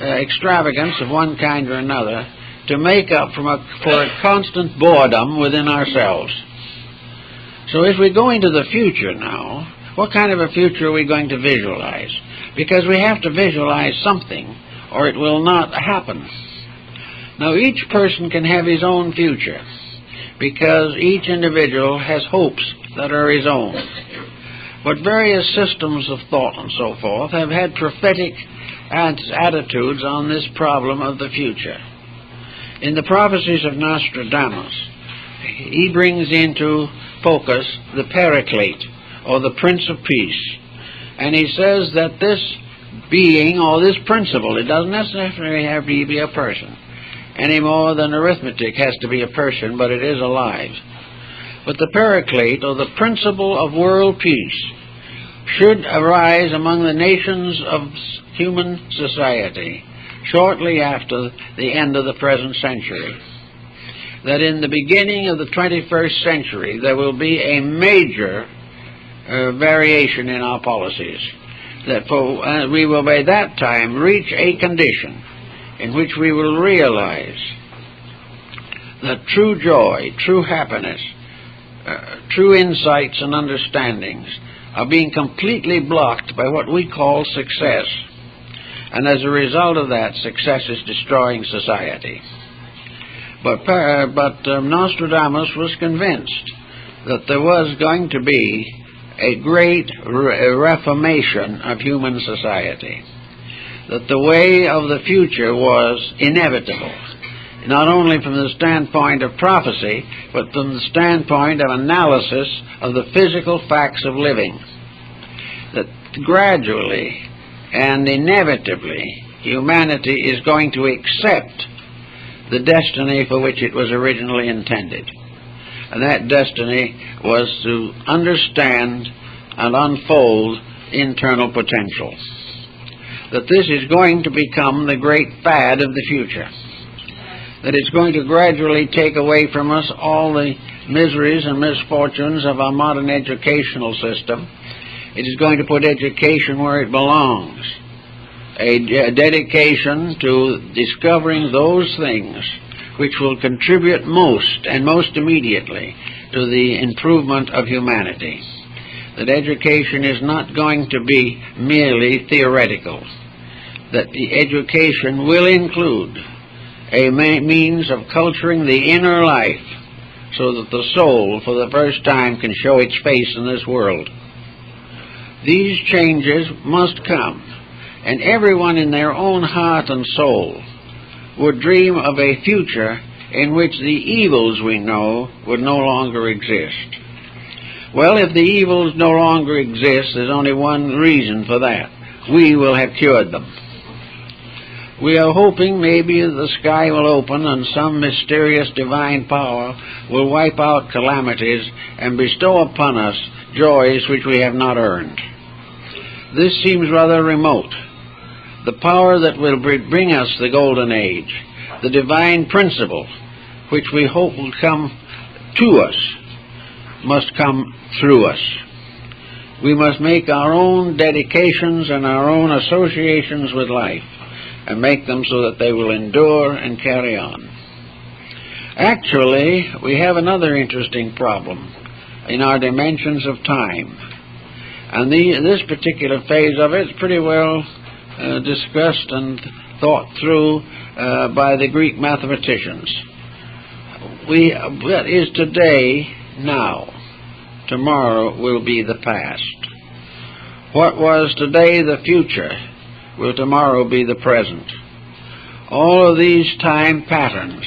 uh, extravagance of one kind or another to make up from a, for a constant boredom within ourselves. So if we go into the future now, what kind of a future are we going to visualize? Because we have to visualize something, or it will not happen. Now, each person can have his own future, because each individual has hopes that are his own. But various systems of thought and so forth have had prophetic attitudes on this problem of the future. In the prophecies of Nostradamus, he brings into focus the Paraclete, or the Prince of Peace, and he says that this being, or this principle, it doesn't necessarily have to be a person any more than arithmetic has to be a person, but it is alive. But the Paraclete, or the principle of world peace, should arise among the nations of human society shortly after the end of the present century. That in the beginning of the twenty-first century there will be a major uh, variation in our policies, that for, uh, we will by that time reach a condition in which we will realize that true joy, true happiness, uh, true insights and understandings are being completely blocked by what we call success, and as a result of that, success is destroying society. But, uh, but um, Nostradamus was convinced that there was going to be a great re reformation of human society, that the way of the future was inevitable, not only from the standpoint of prophecy, but from the standpoint of analysis of the physical facts of living, that gradually and inevitably humanity is going to accept the destiny for which it was originally intended. And that destiny was to understand and unfold internal potential. That this is going to become the great fad of the future. That it's going to gradually take away from us all the miseries and misfortunes of our modern educational system. It is going to put education where it belongs. A dedication to discovering those things which will contribute most and most immediately to the improvement of humanity. That education is not going to be merely theoretical. That the education will include a means of culturing the inner life so that the soul for the first time can show its face in this world. These changes must come and everyone in their own heart and soul would dream of a future in which the evils we know would no longer exist. Well, if the evils no longer exist, there's only one reason for that. We will have cured them. We are hoping maybe the sky will open and some mysterious divine power will wipe out calamities and bestow upon us joys which we have not earned. This seems rather remote. The power that will bring us the golden age, the divine principle which we hope will come to us, must come through us. We must make our own dedications and our own associations with life and make them so that they will endure and carry on. Actually, we have another interesting problem in our dimensions of time. And the, this particular phase of it is pretty well uh, discussed and thought through uh, by the Greek mathematicians. We, that is today, now. Tomorrow will be the past. What was today the future will tomorrow be the present. All of these time patterns,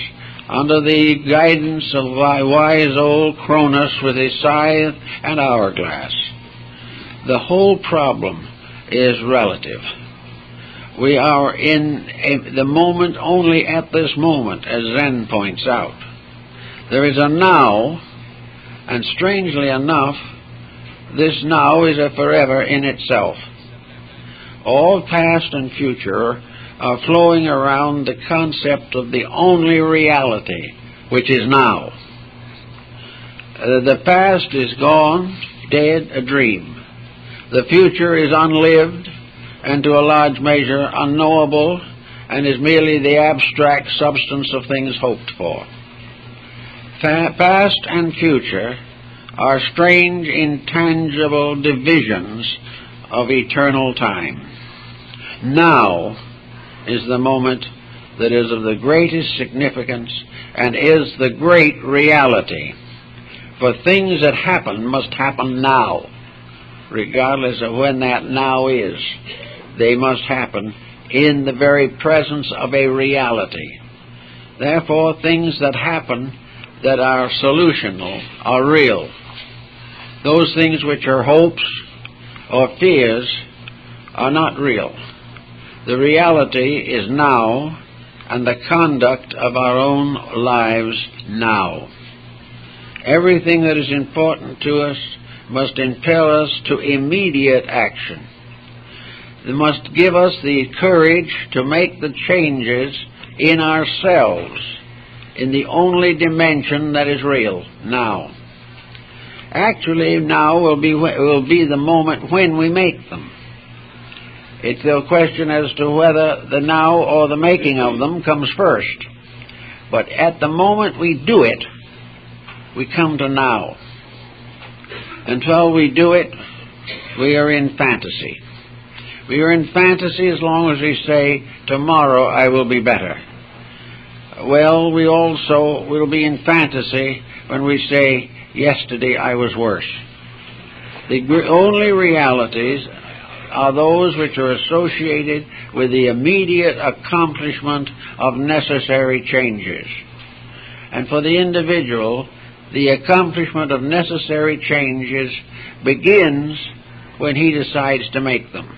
under the guidance of wise old Cronus with his scythe and hourglass. The whole problem is relative. We are in a, the moment only at this moment, as Zen points out. There is a now, and strangely enough, this now is a forever in itself. All past and future are flowing around the concept of the only reality, which is now. Uh, the past is gone, dead, a dream. The future is unlived and to a large measure unknowable and is merely the abstract substance of things hoped for. Fa- past and future are strange, intangible divisions of eternal time. Now is the moment that is of the greatest significance and is the great reality. For things that happen must happen now, regardless of when that now is. They must happen in the very presence of a reality. Therefore, things that happen that are solutional are real. Those things which are hopes or fears are not real. The reality is now, and the conduct of our own lives now. Everything that is important to us must impel us to immediate action. It must give us the courage to make the changes in ourselves, in the only dimension that is real, now. Actually, now will be, will be the moment when we make them. It's a question as to whether the now or the making of them comes first. But at the moment we do it, we come to now. Until we do it, we are in fantasy. We are in fantasy as long as we say, tomorrow I will be better. Well, we also will be in fantasy when we say, yesterday I was worse. The only realities are those which are associated with the immediate accomplishment of necessary changes. And for the individual, the accomplishment of necessary changes begins when he decides to make them.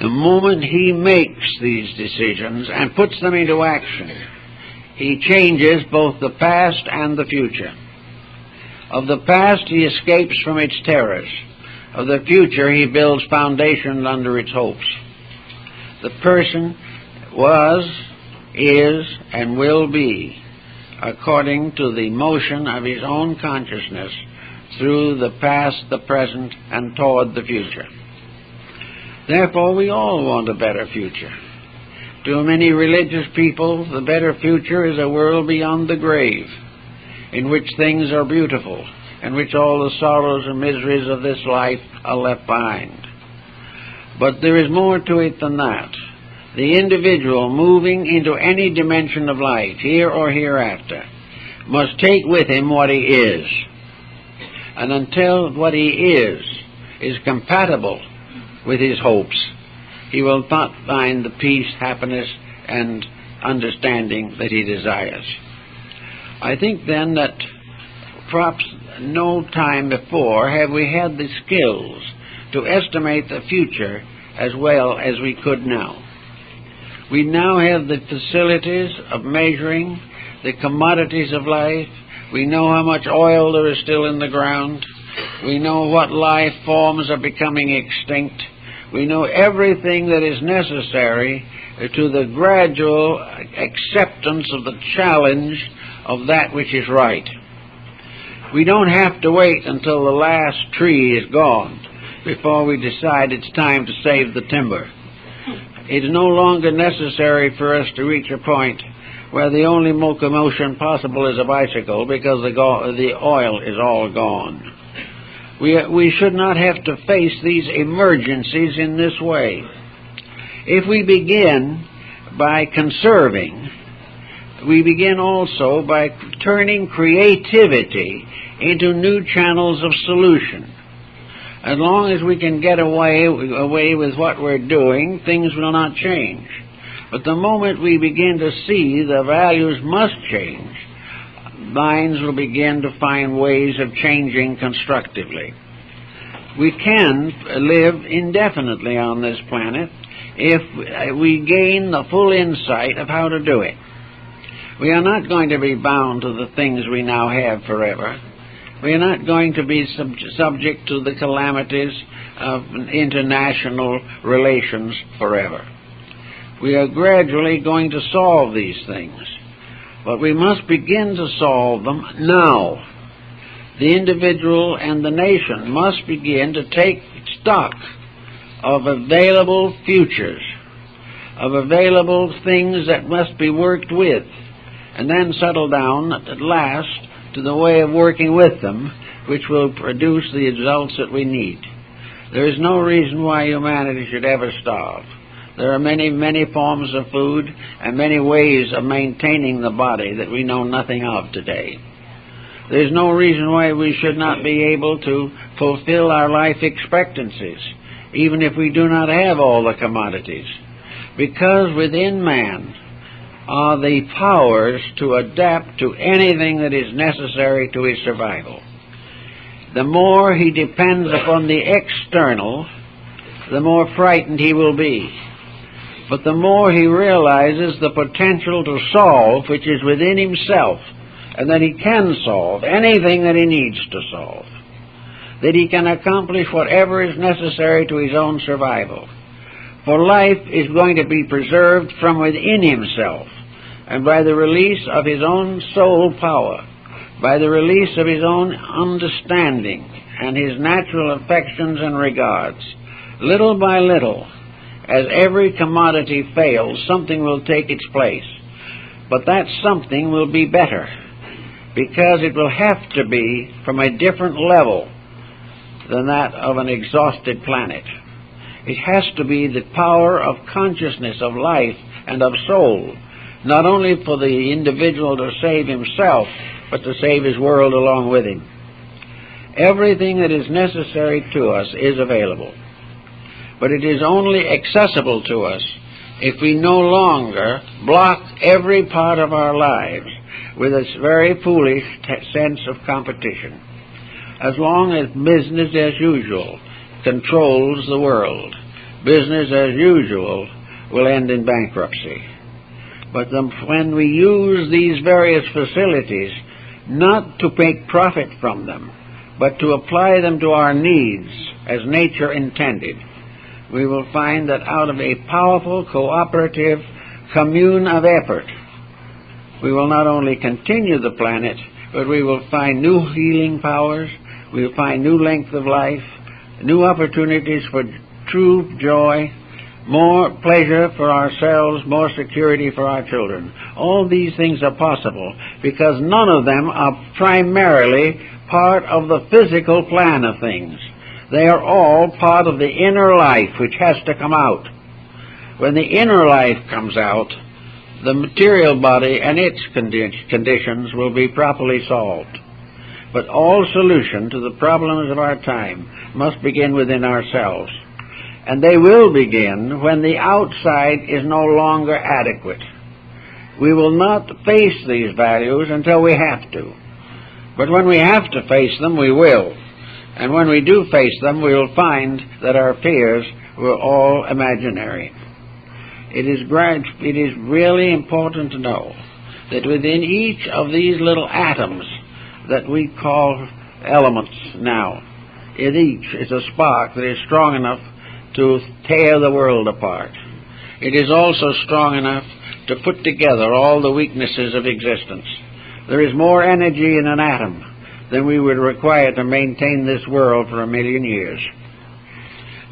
The moment he makes these decisions and puts them into action, he changes both the past and the future. Of the past, he escapes from its terrors. Of the future, he builds foundations under its hopes. The person was, is, and will be according to the motion of his own consciousness through the past, the present, and toward the future. Therefore, we all want a better future. To many religious people, the better future is a world beyond the grave, in which things are beautiful, in which all the sorrows and miseries of this life are left behind. But there is more to it than that. The individual moving into any dimension of life, here or hereafter, must take with him what he is. And until what he is is compatible with his hopes, he will not find the peace, happiness, and understanding that he desires. I think then that perhaps no time before have we had the skills to estimate the future as well as we could now. We now have the facilities of measuring the commodities of life. We know how much oil there is still in the ground. We know what life forms are becoming extinct. We know everything that is necessary to the gradual acceptance of the challenge of that which is right. We don't have to wait until the last tree is gone before we decide it's time to save the timber. It is no longer necessary for us to reach a point where the only locomotion possible is a bicycle because the, go the oil is all gone. We, we should not have to face these emergencies in this way. If we begin by conserving, we begin also by turning creativity into new channels of solution. As long as we can get away, away with what we're doing, things will not change. But the moment we begin to see the values must change, minds will begin to find ways of changing constructively. We can live indefinitely on this planet if we gain the full insight of how to do it. We are not going to be bound to the things we now have forever. We are not going to be sub subject to the calamities of international relations forever. We are gradually going to solve these things, but we must begin to solve them now. The individual and the nation must begin to take stock of available futures, of available things that must be worked with, and then settle down at last to the way of working with them, which will produce the results that we need. There is no reason why humanity should ever starve. There are many, many forms of food and many ways of maintaining the body that we know nothing of today. There is no reason why we should not be able to fulfill our life expectancies, even if we do not have all the commodities, because within man are the powers to adapt to anything that is necessary to his survival. The more he depends upon the external, the more frightened he will be. But the more he realizes the potential to solve which is within himself, and that he can solve anything that he needs to solve, that he can accomplish whatever is necessary to his own survival. For life is going to be preserved from within himself, and by the release of his own soul power, by the release of his own understanding and his natural affections and regards. Little by little, as every commodity fails, something will take its place. But that something will be better, because it will have to be from a different level than that of an exhausted planet. It has to be the power of consciousness, of life, and of soul, not only for the individual to save himself, but to save his world along with him. Everything that is necessary to us is available, but it is only accessible to us if we no longer block every part of our lives with this very foolish sense of competition. As long as business as usual controls the world, business as usual will end in bankruptcy. But the, when we use these various facilities not to make profit from them, but to apply them to our needs as nature intended, we will find that out of a powerful, cooperative commune of effort, we will not only continue the planet, but we will find new healing powers, we will find new length of life, new opportunities for true joy, more pleasure for ourselves, more security for our children. All these things are possible because none of them are primarily part of the physical plan of things. They are all part of the inner life which has to come out. When the inner life comes out, the material body and its condi- conditions will be properly solved. But all solution to the problems of our time must begin within ourselves. And they will begin when the outside is no longer adequate. We will not face these values until we have to. But when we have to face them, we will. And when we do face them, we will find that our fears were all imaginary. It is, it is really important to know that within each of these little atoms that we call elements now, in each is a spark that is strong enough to tear the world apart. It is also strong enough to put together all the weaknesses of existence. There is more energy in an atom than we would require to maintain this world for a million years.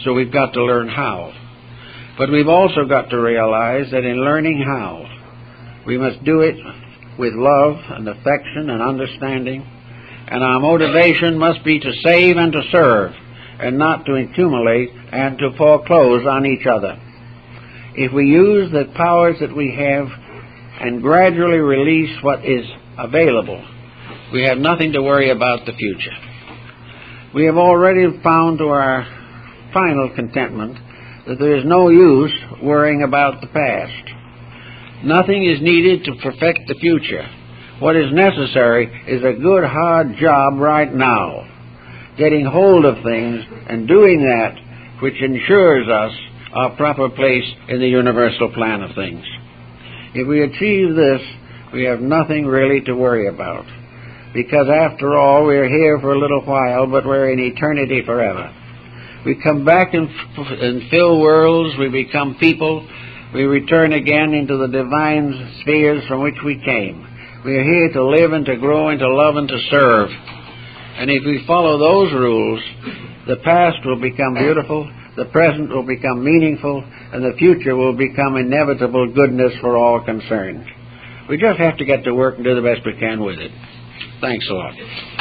So we've got to learn how. But we've also got to realize that in learning how, we must do it with love and affection and understanding, and our motivation must be to save and to serve, and not to accumulate and to foreclose on each other. If we use the powers that we have and gradually release what is available, we have nothing to worry about the future. We have already found to our final contentment that there is no use worrying about the past. Nothing is needed to perfect the future. What is necessary is a good hard job right now, getting hold of things and doing that which ensures us our proper place in the universal plan of things. If we achieve this, we have nothing really to worry about, because after all, we're here for a little while, but we're in eternity forever. We come back and, and fill worlds, we become people, we return again into the divine spheres from which we came. We are here to live and to grow and to love and to serve. And if we follow those rules, the past will become beautiful, the present will become meaningful, and the future will become inevitable goodness for all concerned. We just have to get to work and do the best we can with it. Thanks a lot.